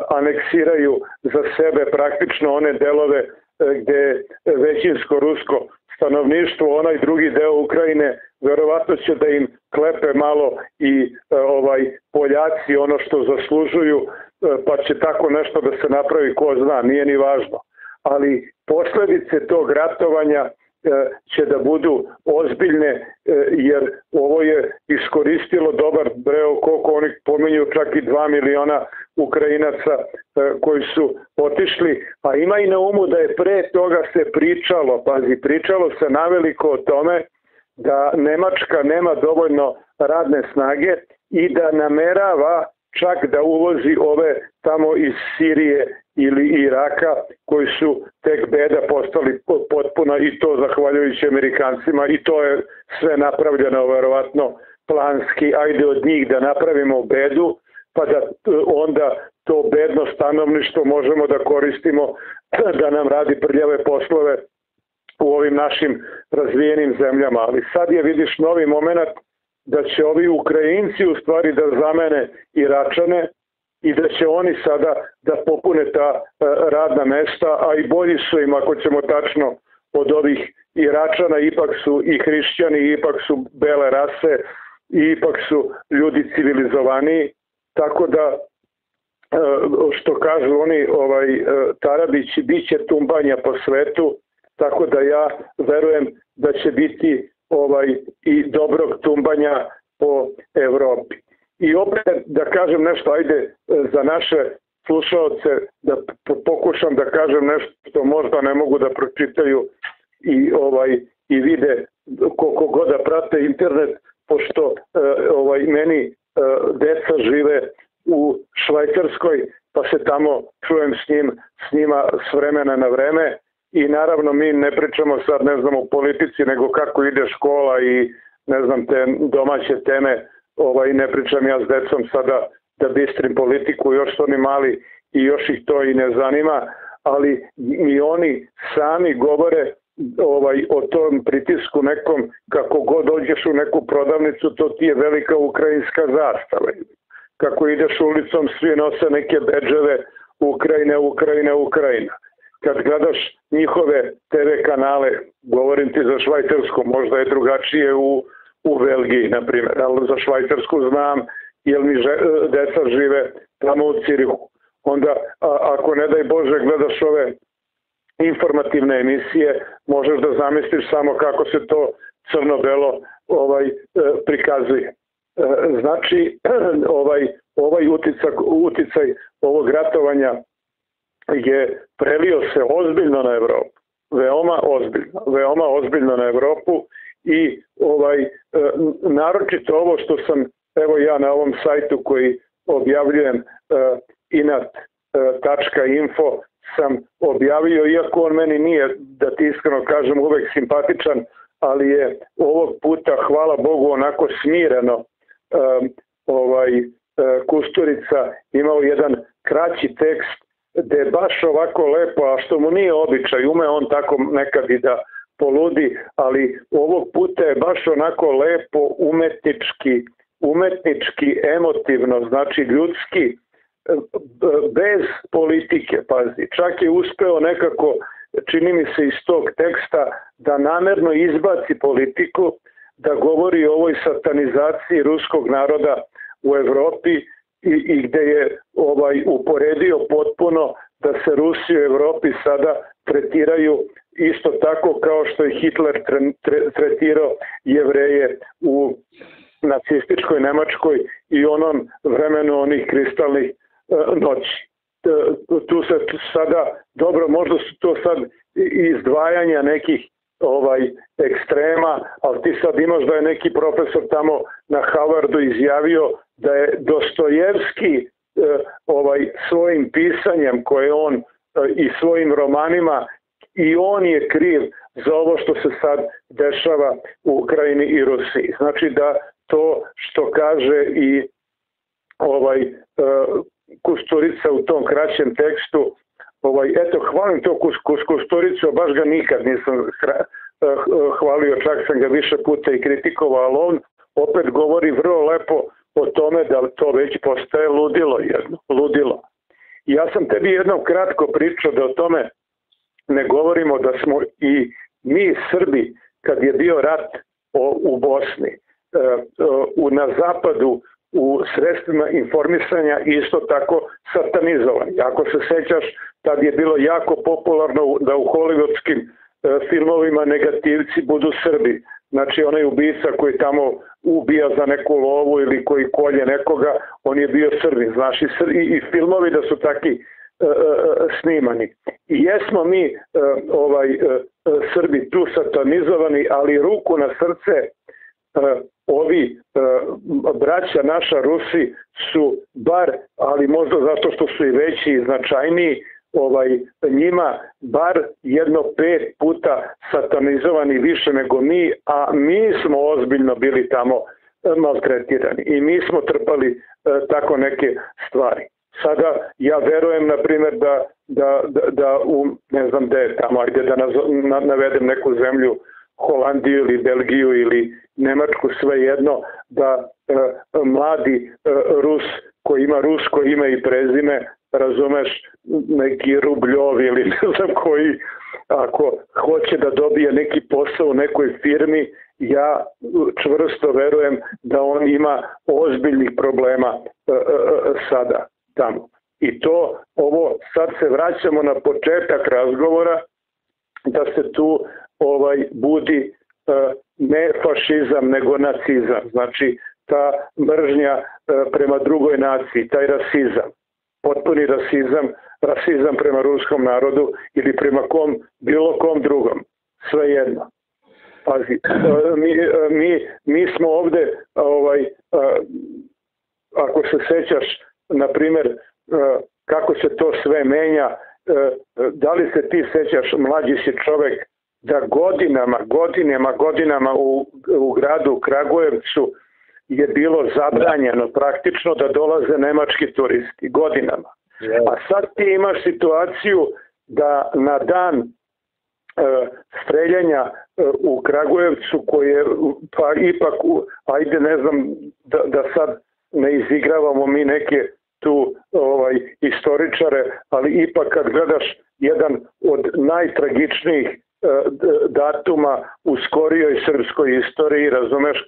aneksiraju za sebe praktično one delove gde je većinsko rusko stanovništvo, onaj drugi deo Ukrajine verovatno će da im klepe malo i Poljaci ono što zaslužuju, pa će tako nešto da se napravi, ko zna, nije ni važno. Ali posledice tog ratovanja će da budu ozbiljne, jer ovo je iskoristilo dobar broj, koliko oni pominju, čak i 2 miliona Ukrajinaca koji su otišli, a ima i na umu da je pre toga se pričalo, pazi, pričalo se naveliko o tome da Nemačka nema dovoljno radne snage i da namerava čak da uvozi ove tamo iz Sirije ili Iraka, koji su tek beda postali potpuna, i to zahvaljujući Amerikancima, i to je sve napravljeno verovatno planski, ajde od njih da napravimo bedu, pa da onda to bedno stanovništvo možemo da koristimo da nam radi prljave poslove u ovim našim razvijenim zemljama. Ali sad je, vidiš, novi moment da će ovi Ukrajinci u stvari da zamene Iračane i da će oni sada da popune ta radna mesta, a i bolji su im, ako ćemo tačno, od ovih Iračana, ipak su i hrišćani, ipak su bele rase, i ipak su ljudi civilizovaniji, tako da, što kažu oni Tarabići, bit će tumbanja po svetu, tako da ja verujem da će biti i dobrog tumbanja po Evropi. I opet da kažem nešto, ajde, za naše slušalce, da pokušam da kažem nešto što možda ne mogu da pročitaju i vide koliko god da prate internet, pošto meni deca žive u Švajcarskoj, pa se tamo čujem s njima s vremena na vreme. I naravno mi ne pričamo sad, ne znam, o politici, nego kako ide škola i ne znam, te domaće teme, ne pričam ja s decom sada da bistrim politiku, još su oni mali i još ih to i ne zanima, ali i oni sami govore o tom pritisku nekom, kako god dođeš u neku prodavnicu, to ti je velika ukrajinska zastava. Kako ideš ulicom, svi nose neke bedževe Ukrajine, Ukrajina, Ukrajina. Kad gledaš njihove TV kanale, govorim ti za Švajcarsku, možda je drugačije u Belgiji, na primjer, ali za Švajcarsku znam, jer mi deca žive tamo u Cirihu. Onda, ako ne daj Bože gledaš ove informativne emisije, možeš da zamisliš samo kako se to crno-belo prikazuje. Znači, ovaj uticaj ovog ratovanja je prelio se ozbiljno na Evropu, veoma ozbiljno na Evropu, i naročito ovo što sam, evo ja na ovom sajtu koji objavljujem inat.info sam objavio, iako on meni nije, da ti iskreno kažem, uvek simpatičan, ali je ovog puta, hvala Bogu, onako smireno Kusturica imao jedan kraći tekst gde je baš ovako lepo, a što mu nije običaj, ume on tako nekad i da poludi, ali ovog puta je baš onako lepo, umetnički, emotivno, znači ljudski, bez politike, pazi. Čak je uspeo nekako, čini mi se iz tog teksta, da namerno izbaci politiku, da govori o ovoj satanizaciji ruskog naroda u Evropi i gde je uporedio potpuno da se Rusi u Evropi sada tretiraju isto tako kao što je Hitler tretirao Jevreje u nacističkoj Nemačkoj i onom vremenu onih kristalnih noći. Tu se sada, dobro, možda su to sad izdvajanja nekih ekstrema, ali ti sad imaš da je neki profesor tamo na Harvardu izjavio da je Dostojevski svojim pisanjem koje on i svojim romanima, i on je kriv za ovo što se sad dešava u Ukrajini i Rusiji. Znači da to što kaže i Kusturica u tom kraćem tekstu, eto, hvalim to Kusturicu, baš ga nikad nisam hvalio, čak sam ga više puta i kritikovao, ali on opet govori vrlo lepo o tome da to već postaje ludilo. Ja sam tebi jednom kratko pričao da o tome ne govorimo, da smo i mi Srbi, kad je bio rat u Bosni, na zapadu, u sredstvima informisanja isto tako satanizovani. Ako se sećaš, tad je bilo jako popularno da u holivudskim filmovima negativci budu Srbi. Znači onaj ubica koji tamo ubija za neku lovu ili koji kolje nekoga, on je bio Srbin. Znaš, i filmovi da su taki snimani. I jesmo mi Srbi tu satanizovani, ali ruku na srce, ovi braća naša Rusi su bar, ali možda zato što su i veći i značajniji, njima bar jedno 5 puta satanizovani više nego mi, a mi smo ozbiljno bili tamo maltretirani i mi smo trpali tako neke stvari. Sada ja verujem, na primjer, da ne znam gde je tamo, ajde da navedem neku zemlju, Holandiju ili Belgiju ili Nemačku, svejedno, da mladi Rus koji ima rusko ime i prezime, razumeš, neki Rubljov ili ne znam koji, ako hoće da dobije neki posao u nekoj firmi, ja čvrsto verujem da on ima ozbiljnih problema sada tamo. I to, ovo, sad se vraćamo na početak razgovora, da se tu budi ne fašizam nego nacizam, znači ta mržnja prema drugoj naciji, taj rasizam, potpuni rasizam prema ruskom narodu ili prema bilo kom drugom, svejedno. Pazi, mi smo ovde, ako se sećaš, na primer, kako se to sve menja, da li se ti sećaš, mlađi si čovek, da godinama u gradu Kragujevcu je bilo zabranjeno praktično da dolaze nemački turisti, godinama. A sad ti imaš situaciju da na dan streljanja u Kragujevcu, koje pa ipak, ajde ne znam da sad ne izigravamo mi neke tu istoričare, ali ipak kad gledaš jedan od najtragičnijih datuma u skorijoj srpskoj istoriji, razumeš,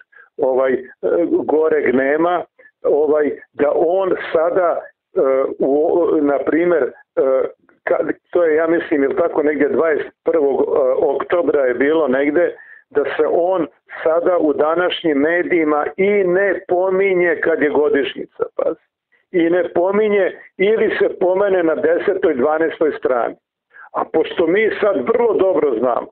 goreg nema, da on sada, na primer, to je, ja mislim, ili tako negdje 21. oktobra je bilo negde, da se on sada u današnjim medijima i ne pominje kad je godišnjica, pazi, i ne pominje ili se pomene na 10. i 12. strani. A pošto mi sad vrlo dobro znamo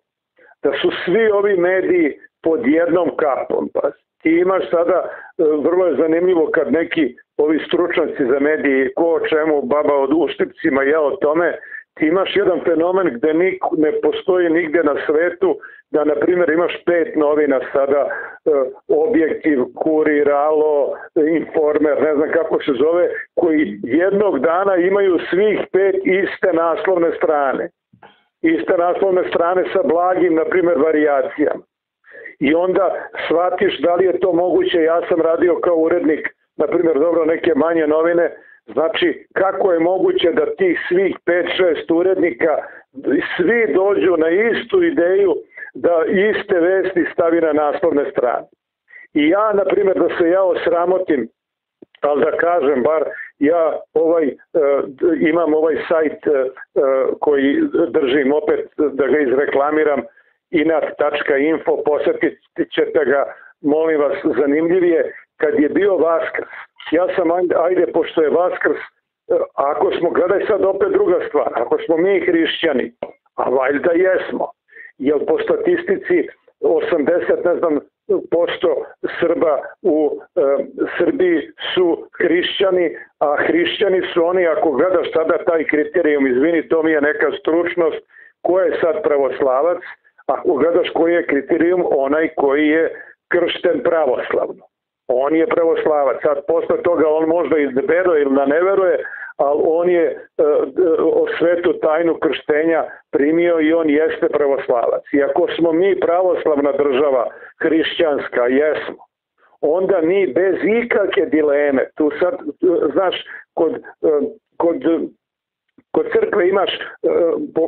da su svi ovi mediji pod jednom kapom. Pa ti imaš sada, vrlo je zanimljivo kad neki ovi stručnjaci za medije, ko o čemu, baba o uštipcima, ja o tome, ti imaš jedan fenomen gde ne postoji nigde na svetu, da na primjer imaš 5 novina sada, Objektiv, Kurir, Alo, Informer, ne znam kako se zove, koji jednog dana imaju svih 5 iste naslovne strane. Iste naslovne strane sa blagim, na primjer, varijacijama. I onda shvatiš da li je to moguće. Ja sam radio kao urednik, na primjer, dobro, neke manje novine. Znači, kako je moguće da tih svih 5-6 urednika svi dođu na istu ideju da iste vesti stavi na naslovne strane. I ja, na primjer, da se ja osramotim, ali da kažem, bar ja imam ovaj sajt koji držim, opet da ga izreklamiram, inat.info, posjetit ćete ga, molim vas, zanimljivije. Kad je bio Vaskrs, ja sam, ajde, pošto je Vaskrs, ako smo, gledaj sad opet druga stvar, ako smo mi hrišćani, a valjda jesmo, jer po statistici 80% Srba u Srbiji su hrišćani, a hrišćani su oni, ako gledaš tada taj kriterijum, izvini, to mi je neka stručnost, ko je sad pravoslavac, ako gledaš koji je kriterijum, onaj koji je kršten pravoslavno. On je pravoslavac, sad posle toga on možda izberuje ili da ne veruje, ali on je svetu tajnu krštenja primio i on jeste pravoslavac. I ako smo mi pravoslavna država, hrišćanska, jesmo, onda mi bez ikakve dileme, tu sad, znaš, kod crkve imaš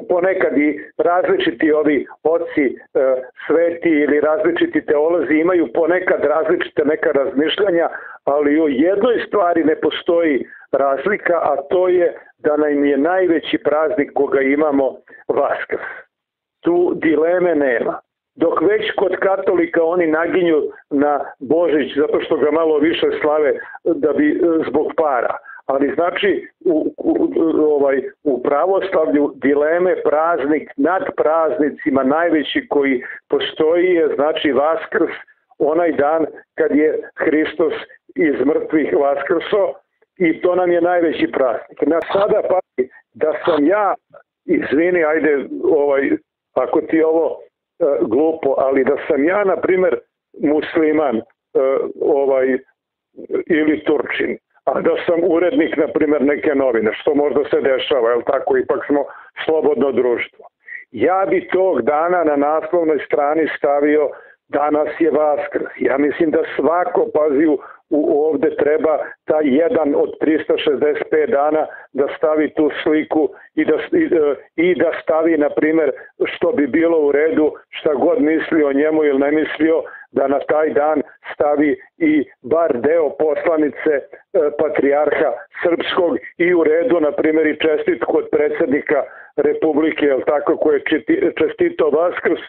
ponekad i različiti ovi oci sveti ili različiti teolozi imaju ponekad različite neka razmišljanja, ali u jednoj stvari ne postoji razlika, a to je da nam je najveći praznik koga imamo Vaskrs. Tu dileme nema. Dok već kod katolika oni naginju na Božić, zato što ga malo više slave da bi zbog para. Ali znači u pravoslavlju dileme, praznik nad praznicima najveći koji postoji je znači Vaskrs, onaj dan kad je Hristos iz mrtvih vaskrso, i to nam je najveći praznik. Na sada pa da sam ja, izvini, ajde, ako ti je ovo glupo, ali da sam ja na primjer musliman ili Turčin, a da sam urednik, na primjer, neke novine, što možda se dešava, jel tako, ipak smo slobodno društvo. Ja bi tog dana na naslovnoj strani stavio danas je Vaskrs. Ja mislim da svako, pazi, ovde treba taj jedan od 365 dana da stavi tu sliku i da stavi, na primjer, što bi bilo u redu, šta god mislio o njemu ili ne mislio, da na taj dan stavi i bar deo poslanice patrijarha srpskog i u redu, na primjer, i čestitku od predsjednika Republike, jel tako, koji je čestitao Vaskrs.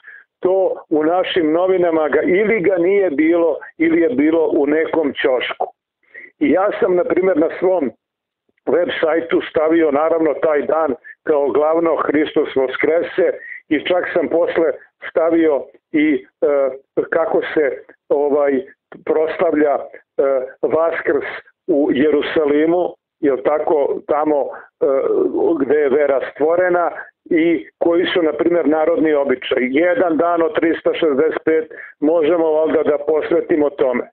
To u našim novinama ili ga nije bilo ili je bilo u nekom ćošku. I ja sam, na primjer, na svom web sajtu stavio naravno taj dan kao glavno Hristos Voskrese i čak sam posle stavio i kako se proslavlja Vaskrs u Jerusalimu, jel tako, tamo gde je vera stvorena, i koji su, na primjer, narodni običaj. Jedan dan od 365 možemo valjda da posvetimo tome.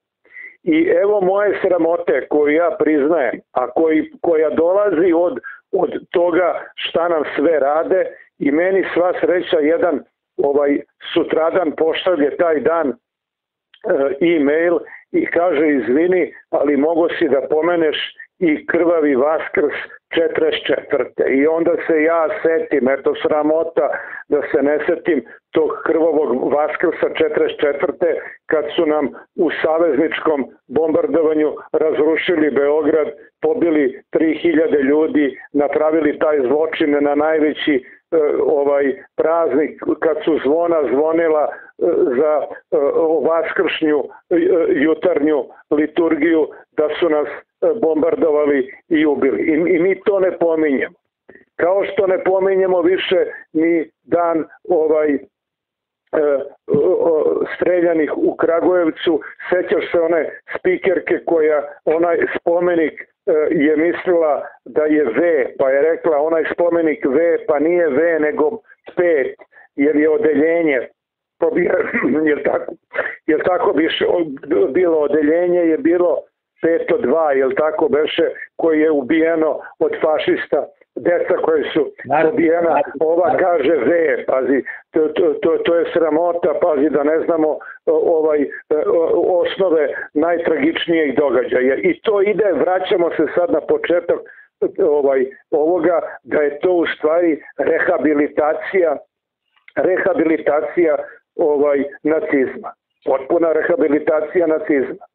I evo moje sramote koju ja priznajem, a koja dolazi od toga šta nam sve rade, i meni sva sreća jedan sutradan pošalje taj dan e-mail i kaže, izvini, ali mogo si da pomeneš i krvavi Vaskrs 44. I onda se ja setim, eto sramota da se ne setim tog krvavog Vaskrsa 44. kad su nam u savezničkom bombardovanju razrušili Beograd, pobili 3000 ljudi, napravili taj zločin na najveći praznik, kad su zvona zvonila za vaskršnju jutarnju liturgiju, da su nas bombardovali i ubili. I mi to ne pominjemo. Kao što ne pominjemo više ni dan streljanih u Kragujevcu. Sećaš se one spikerke koja onaj spomenik je mislila da je V, pa je rekla onaj spomenik V, pa nije V nego 5, jer je odeljenje, jel tako bi bilo odeljenje, je bilo 502, jel tako beše, koji je ubijeno od fašista, deca koji su ubijena, ova kaže V, pazi, to je sramota, pazi, da ne znamo osnove najtragičnijih događaja. I to ide, vraćamo se sad na početak ovoga, da je to u stvari rehabilitacija nacizma, potpuna rehabilitacija nacizma.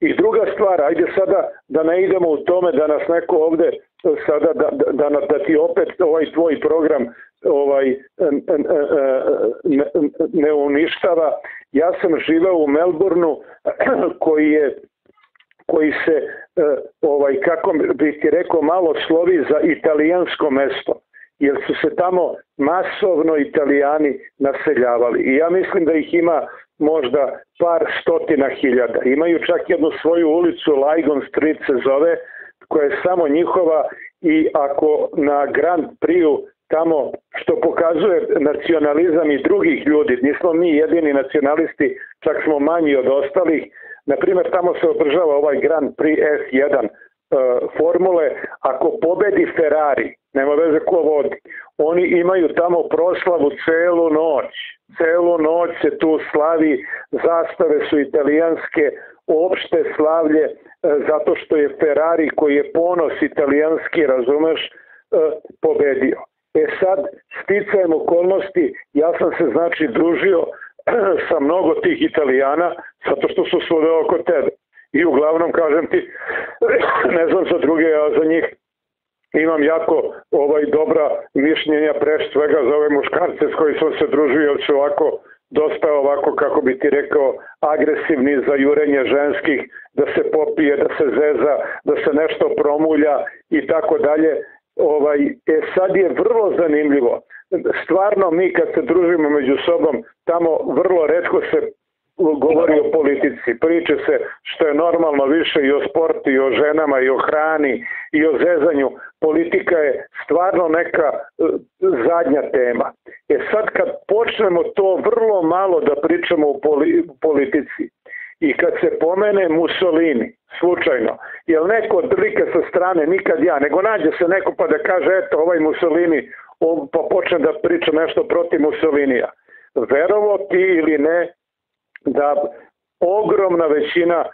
I druga stvar, ajde sada da ne idemo u tome da nas neko ovde sada da ti opet ovaj tvoj program ne uništava. Ja sam živeo u Melbourneu koji se kako bih ti rekao malo slovi za italijansko mesto, jer su se tamo masovno Italijani naseljavali. I ja mislim da ih ima možda par stotina hiljada. Imaju čak jednu svoju ulicu, Lygon Street se zove, koja je samo njihova, i ako na Grand Prixu tamo, što pokazuje nacionalizam i drugih ljudi, nismo mi jedini nacionalisti, čak smo manji od ostalih, naprimer tamo se održava ovaj Grand Prix F1 formule, ako pobedi Ferrari, nema veze ko vodi, oni imaju tamo proslavu celu noć se tu slavi, zastave su italijanske, opšte slavlje, zato što je Ferrari, koji je ponos italijanski, razumeš, pobedio. E sad, sticajem okolnosti, ja sam se znači družio sa mnogo tih Italijana, zato što su svuda oko tebe. I uglavnom, kažem ti, ne znam za druge, ja za njih imam jako dobra mišljenja, pre svega za ove muškarce s koji sam se družio, jer su ovako dosta kako bi ti rekao, agresivni za jurenje ženskih, da se popije, da se zeza, da se nešto promulja i tako dalje. E sad je vrlo zanimljivo. Stvarno mi kad se družimo među sobom, tamo vrlo retko se govori o politici, priče se, što je normalno, više i o sportu, i o ženama, i o hrani, i o zezanju. Politika je stvarno neka zadnja tema. E sad kad počnemo to vrlo malo da pričamo o politici i kad se pomene Mussolini, slučajno, jel neko drika sa strane, nikad ja, nego nađe se neko pa da kaže, eto ovaj Mussolini, pa počne da priča nešto protiv Mussolinija. Verovo ti ili ne, da ogromna većina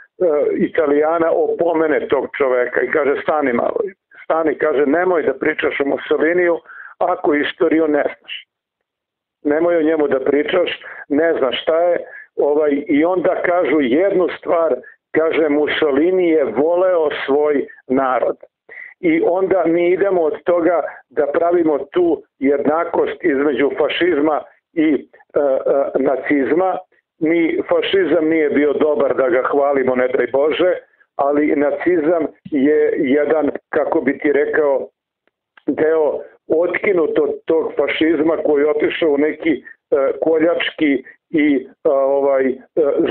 Italijana opomene tog čoveka i kaže stani malo, stani, kaže nemoj da pričaš o Mussoliniju ako istoriju ne znaš, nemoj o njemu da pričaš, ne znaš šta je, i onda kažu jednu stvar, kaže Mussolini je voleo svoj narod. I onda mi idemo od toga da pravimo tu jednakost između fašizma i nacizma. Ni fašizam nije bio dobar da ga hvalimo, ne daj Bože, ali nacizam je jedan, kako bi ti rekao, deo otkinut od tog fašizma koji je otišao u neki koljački i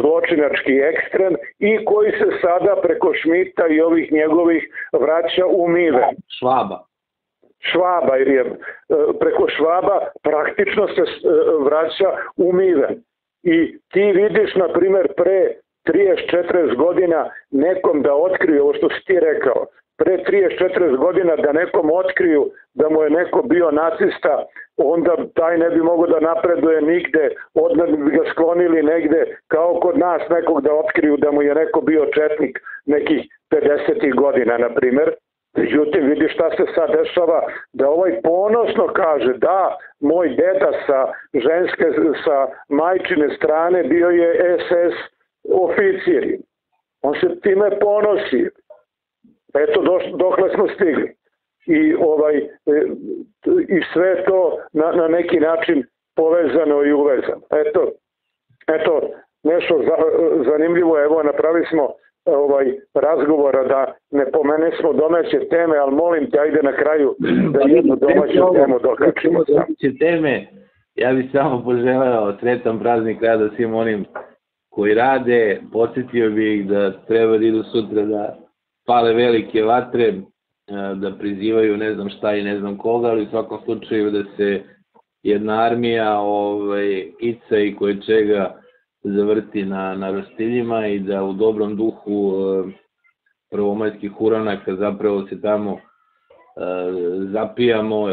zločinački ekstrem i koji se sada preko Šmita i ovih njegovih vraća u mive. Švaba, jer je preko Švaba praktično se vraća u mive. I ti vidiš, na primjer, pre 30-40 godina nekom da otkriju, ovo što si ti rekao, pre 30-40 godina da nekom otkriju da mu je neko bio nacista, onda taj ne bi mogao da napreduje nigde, odmah bi ga sklonili negde, kao kod nas nekog da otkriju da mu je neko bio četnik nekih 50-ih godina, na primjer. Međutim, vidi šta se sad dešava, da ovaj ponosno kaže da moj deda sa majčine strane bio je SS oficir. On se time ponosi. Eto, dokle smo stigli. I sve to na neki način povezano i uvezano. Eto, nešto zanimljivo, evo, napravili smo razgovora da ne pomene smo domaće teme, ali molim te, ajde na kraju da jednu domaću temu dokačimo. Ja bih samo poželeo sretan praznik rada svim onim koji rade, podsjetio bih ih da treba da idu sutra da pale velike vatre, da prizivaju ne znam šta i ne znam koga, ali u svakom slučaju da se jedna armija ica i koje čega zavrti na rostiljima i da u dobrom duhu prvomajskih uranaka zapravo se tamo zapijamo,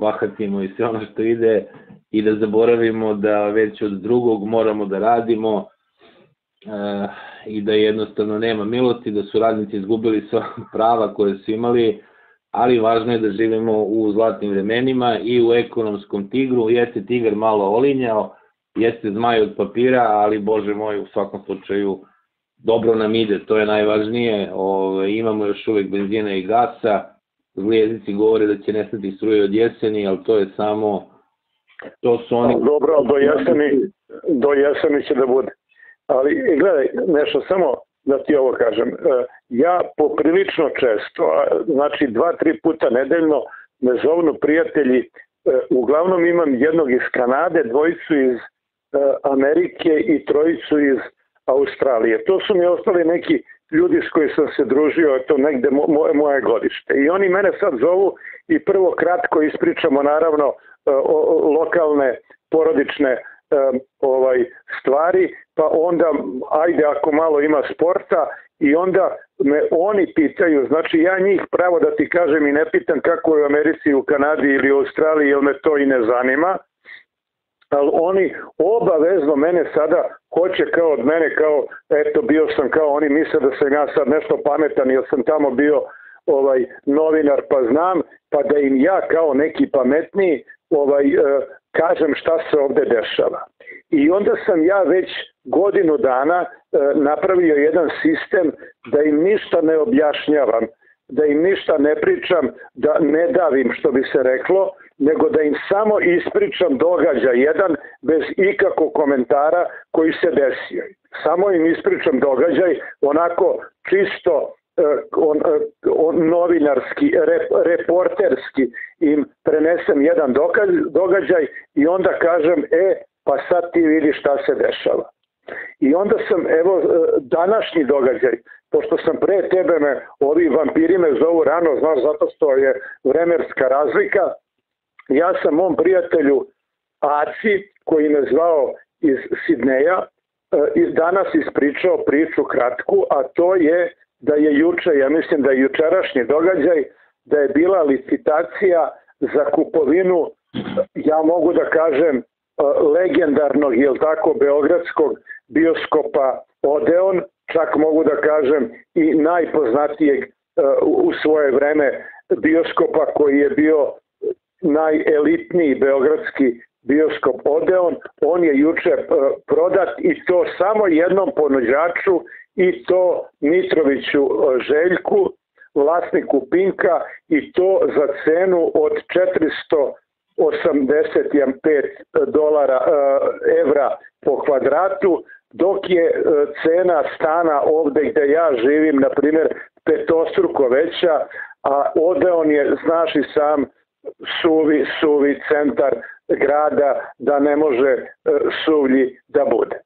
bahatimo i sve ono što ide i da zaboravimo da već od drugog moramo da radimo i da jednostavno nema milosti, da su radnici izgubili sva prava koje su imali, ali važno je da živimo u zlatnim vremenima i u ekonomskom tigru. Jeste tigar malo olinjao, jeste zmaj od papira, ali Bože moj, u svakom slučaju dobro nam ide, to je najvažnije. Imamo još uvek benzina i gasa, zli jezici govore da će nestati struje od jeseni, ali to je samo, to su oni... Dobro, ali do jeseni će da bude. Ali gledaj, nešto samo da ti ovo kažem, ja poprilično često, znači 2-3 puta nedeljno me zovnu prijatelji, uglavnom imam jednog iz Kanade, dvojicu iz Amerike i trojicu iz Australije. To su mi ostali neki ljudi s koji sam se družio, to negde moje godište. I oni mene sad zovu i prvo kratko ispričamo naravno lokalne, porodične stvari, pa onda ajde ako malo ima sporta i onda me oni pitaju, znači ja njih pravo da ti kažem i ne pitam kako je u Americi, u Kanadi ili u Australiji, jer me to i ne zanima, ali oni obavezno mene sada hoće kao od mene, kao eto bio sam kao, oni misle da sam ja sad nešto pametan jer sam tamo bio novinar pa znam, pa da im ja kao neki pametniji kažem šta se ovde dešava. I onda sam ja već godinu dana napravio jedan sistem da im ništa ne objašnjavam, da im ništa ne pričam, da ne davim što bi se reklo, nego da im samo ispričam događaj jedan bez ikakvog komentara koji se desio. Samo im ispričam događaj onako čisto novinarski, reporterski im prenesem jedan događaj i onda kažem, pa sad ti vidi šta se dešava. I onda sam, evo, današnji događaj, pošto sam pre tebe me, ovi vampiri me zovu rano, znaš, zato što je vremenska razlika, ja sam mom prijatelju Aci, koji me zvao iz Sidneja, danas ispričao priču kratku, a to je da je juče, ja mislim da je jučerašnji događaj, da je bila licitacija za kupovinu, ja mogu da kažem, legendarnog, jel tako, beogradskog bioskopa Odeon, čak mogu da kažem i najpoznatijeg u svoje vreme bioskopa koji je bio najelitniji beogradski bioskop Odeon, on je juče prodat i to samo jednom ponuđaču i to Mitroviću Željku, vlasniku Pinka, i to za cenu od $485 po kvadratu, dok je cena stana ovde gde ja živim, na primjer, petostruko veća, a Odeon je, znaš i sam, suvi centar grada, da ne može suvlji da bude.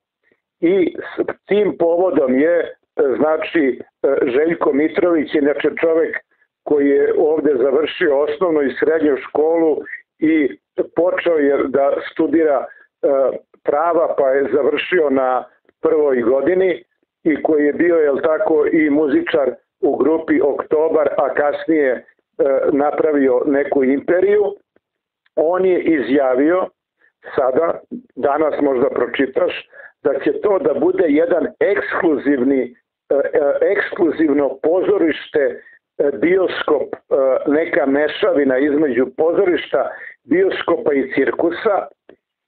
I s tim povodom je, znači, Željko Mitrović, inače čovek koji je ovde završio osnovnu i srednju školu i počeo je da studira prava, pa je završio na prvoj godini i koji je bio, jel tako, i muzičar u grupi Oktobar, a kasnije napravio neku imperiju. On je izjavio, sada, danas možda pročitaš, da će to da bude jedan ekskluzivno pozorište, bioskop, neka mešavina između pozorišta, bioskopa i cirkusa,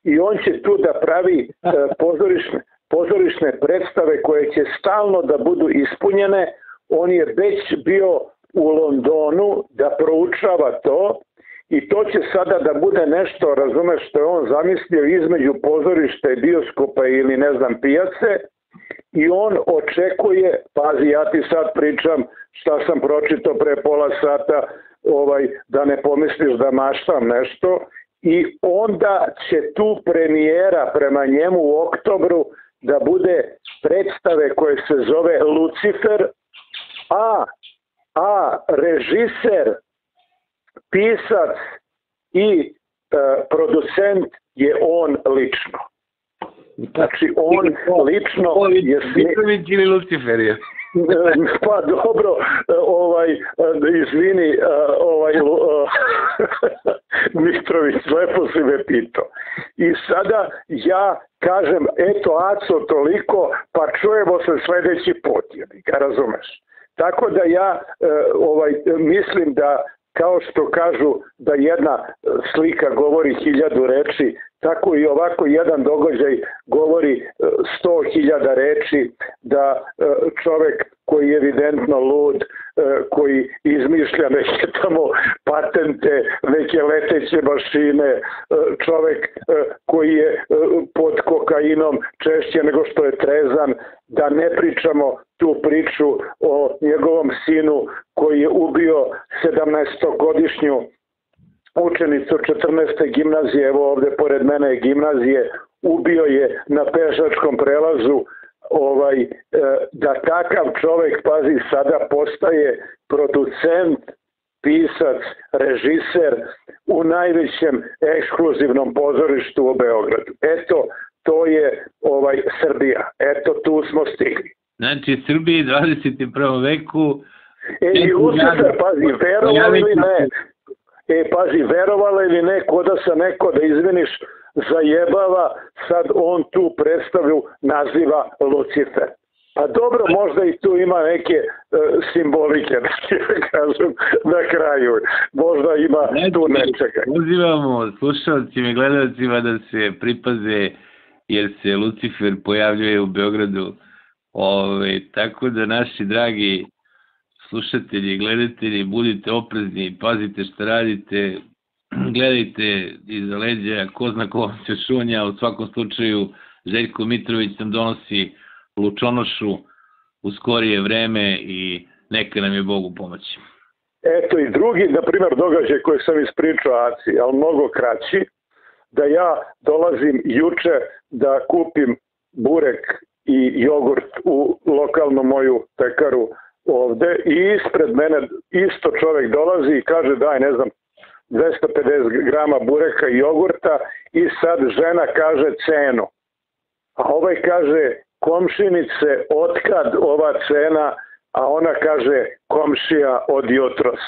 i on će tu da pravi pozorišne predstave koje će stalno da budu ispunjene. On je već bio u Londonu da proučava to i to će sada da bude nešto, razumeš, što je on zamislio između pozorišta i bioskopa ili ne znam pijace, i on očekuje, pazi, ja ti sad pričam šta sam pročitao pre pola sata, da ne pomisliš da maštam nešto, i onda će tu premijera prema njemu u oktobru da bude predstave koje se zove Lucifer, a režiser, pisac i producent je on lično. Znači on lično je... Mitrović ili Lucifer je? Pa dobro, izvini, Mitrović, lepo si me pitao. I sada ja kažem, eto Aco toliko, pa čujemo se sljedeći put, razumeš? Tako da ja mislim da, kao što kažu da jedna slika govori 1000 reči, tako i ovako jedan događaj govori 100.000 reči, da čovjek koji je evidentno lud, koji izmišlja neke tamo patente, neke leteće mašine, čovjek koji je pod kokainom češće nego što je trezan, da ne pričamo tu priču o njegovom sinu koji je ubio 17-godišnju učenicu 14. gimnazije, evo ovdje pored mene je gimnazije, ubio je na pešačkom prelazu, da takav čovjek, pazi, sada postaje producent, pisac, režiser u najvećem ekskluzivnom pozorištu u Beogradu. Eto, to je Srbija. Eto, tu smo stigli. Znači, Srbiji 21. veku... I uspješno, pazi, verovali ili ne... pazi, verovala ili ne, ko da se neko, da izviniš, zajebava, sad on tu predstavu naziva Lucifer. Pa dobro, možda i tu ima neke simbolike, da kažem, na kraju. Možda ima tu nečega. Pozivamo slušalcima i gledalcima da se pripaze, jer se Lucifer pojavljuje u Beogradu. Tako da naši dragi slušatelji i gledatelji, budite oprezni, pazite što radite, gledajte iza leđa, ko zna ko vam se šunja. U svakom slučaju, Željko Mitrović nam donosi lučonošu u skorije vreme i neka nam je Bogu pomoći. Eto i drugi, na primjer, događaj koji sam ispričao Aci, ali mnogo kraći, da ja dolazim juče da kupim burek i jogurt u lokalnu moju pekaru ovde i ispred mene isto čovjek dolazi i kaže daj, ne znam, 250 grama bureka i jogurta i sad žena kaže cenu. A ovaj kaže, komšinice, otkad ova cena? A ona kaže, komšija od jutros.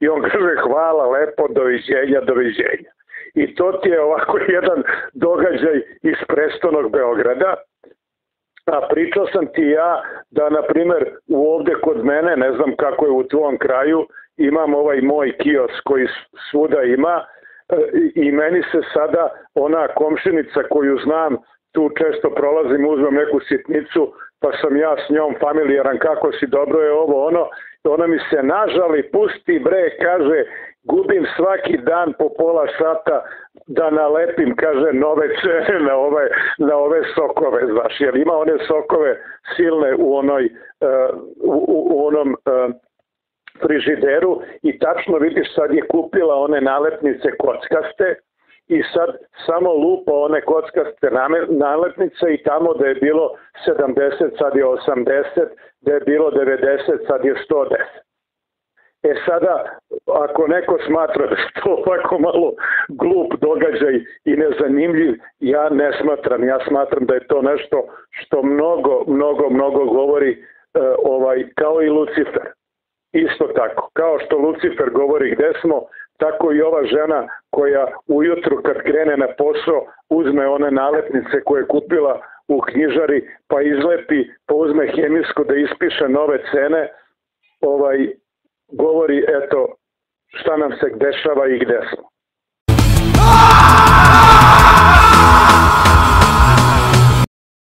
I on kaže, hvala, lepo, doviđenja, doviđenja. I to ti je ovako jedan događaj iz prestonog Beograda. A pričao sam ti ja da, na primjer, ovdje kod mene, ne znam kako je u tvom kraju, imam ovaj moj kiosk koji svuda ima i meni se sada ona komšinica koju znam, tu često prolazim, uzmem neku sitnicu, pa sam ja s njom familijaran, kako si, dobro je ovo, ono, ona mi se nažali, pusti bre, kaže, gubim svaki dan po pola sata da nalepim, kaže, nove cene na ove sokove, znaš, jer ima one sokove silne u onom frižideru i tačno vidiš, sad je kupila one nalepnice kockaste i sad samo lupa one kockaste nalepnice i tamo da je bilo 70, sad je 80, da je bilo 90, sad je 110. E sada, ako neko smatra da je to ovako malo glup događaj i nezanimljiv, ja ne smatram. Ja smatram da je to nešto što mnogo, mnogo, mnogo govori, kao i Lucifer. Isto tako. Kao što Lucifer govori gde smo, tako i ova žena koja ujutru kad krene na posao uzme one nalepnice koje je kupila u knjižari, pa izlepi, pa uzme hemijsku da ispiše nove cene, govori, eto, šta nam se dešava i gde smo.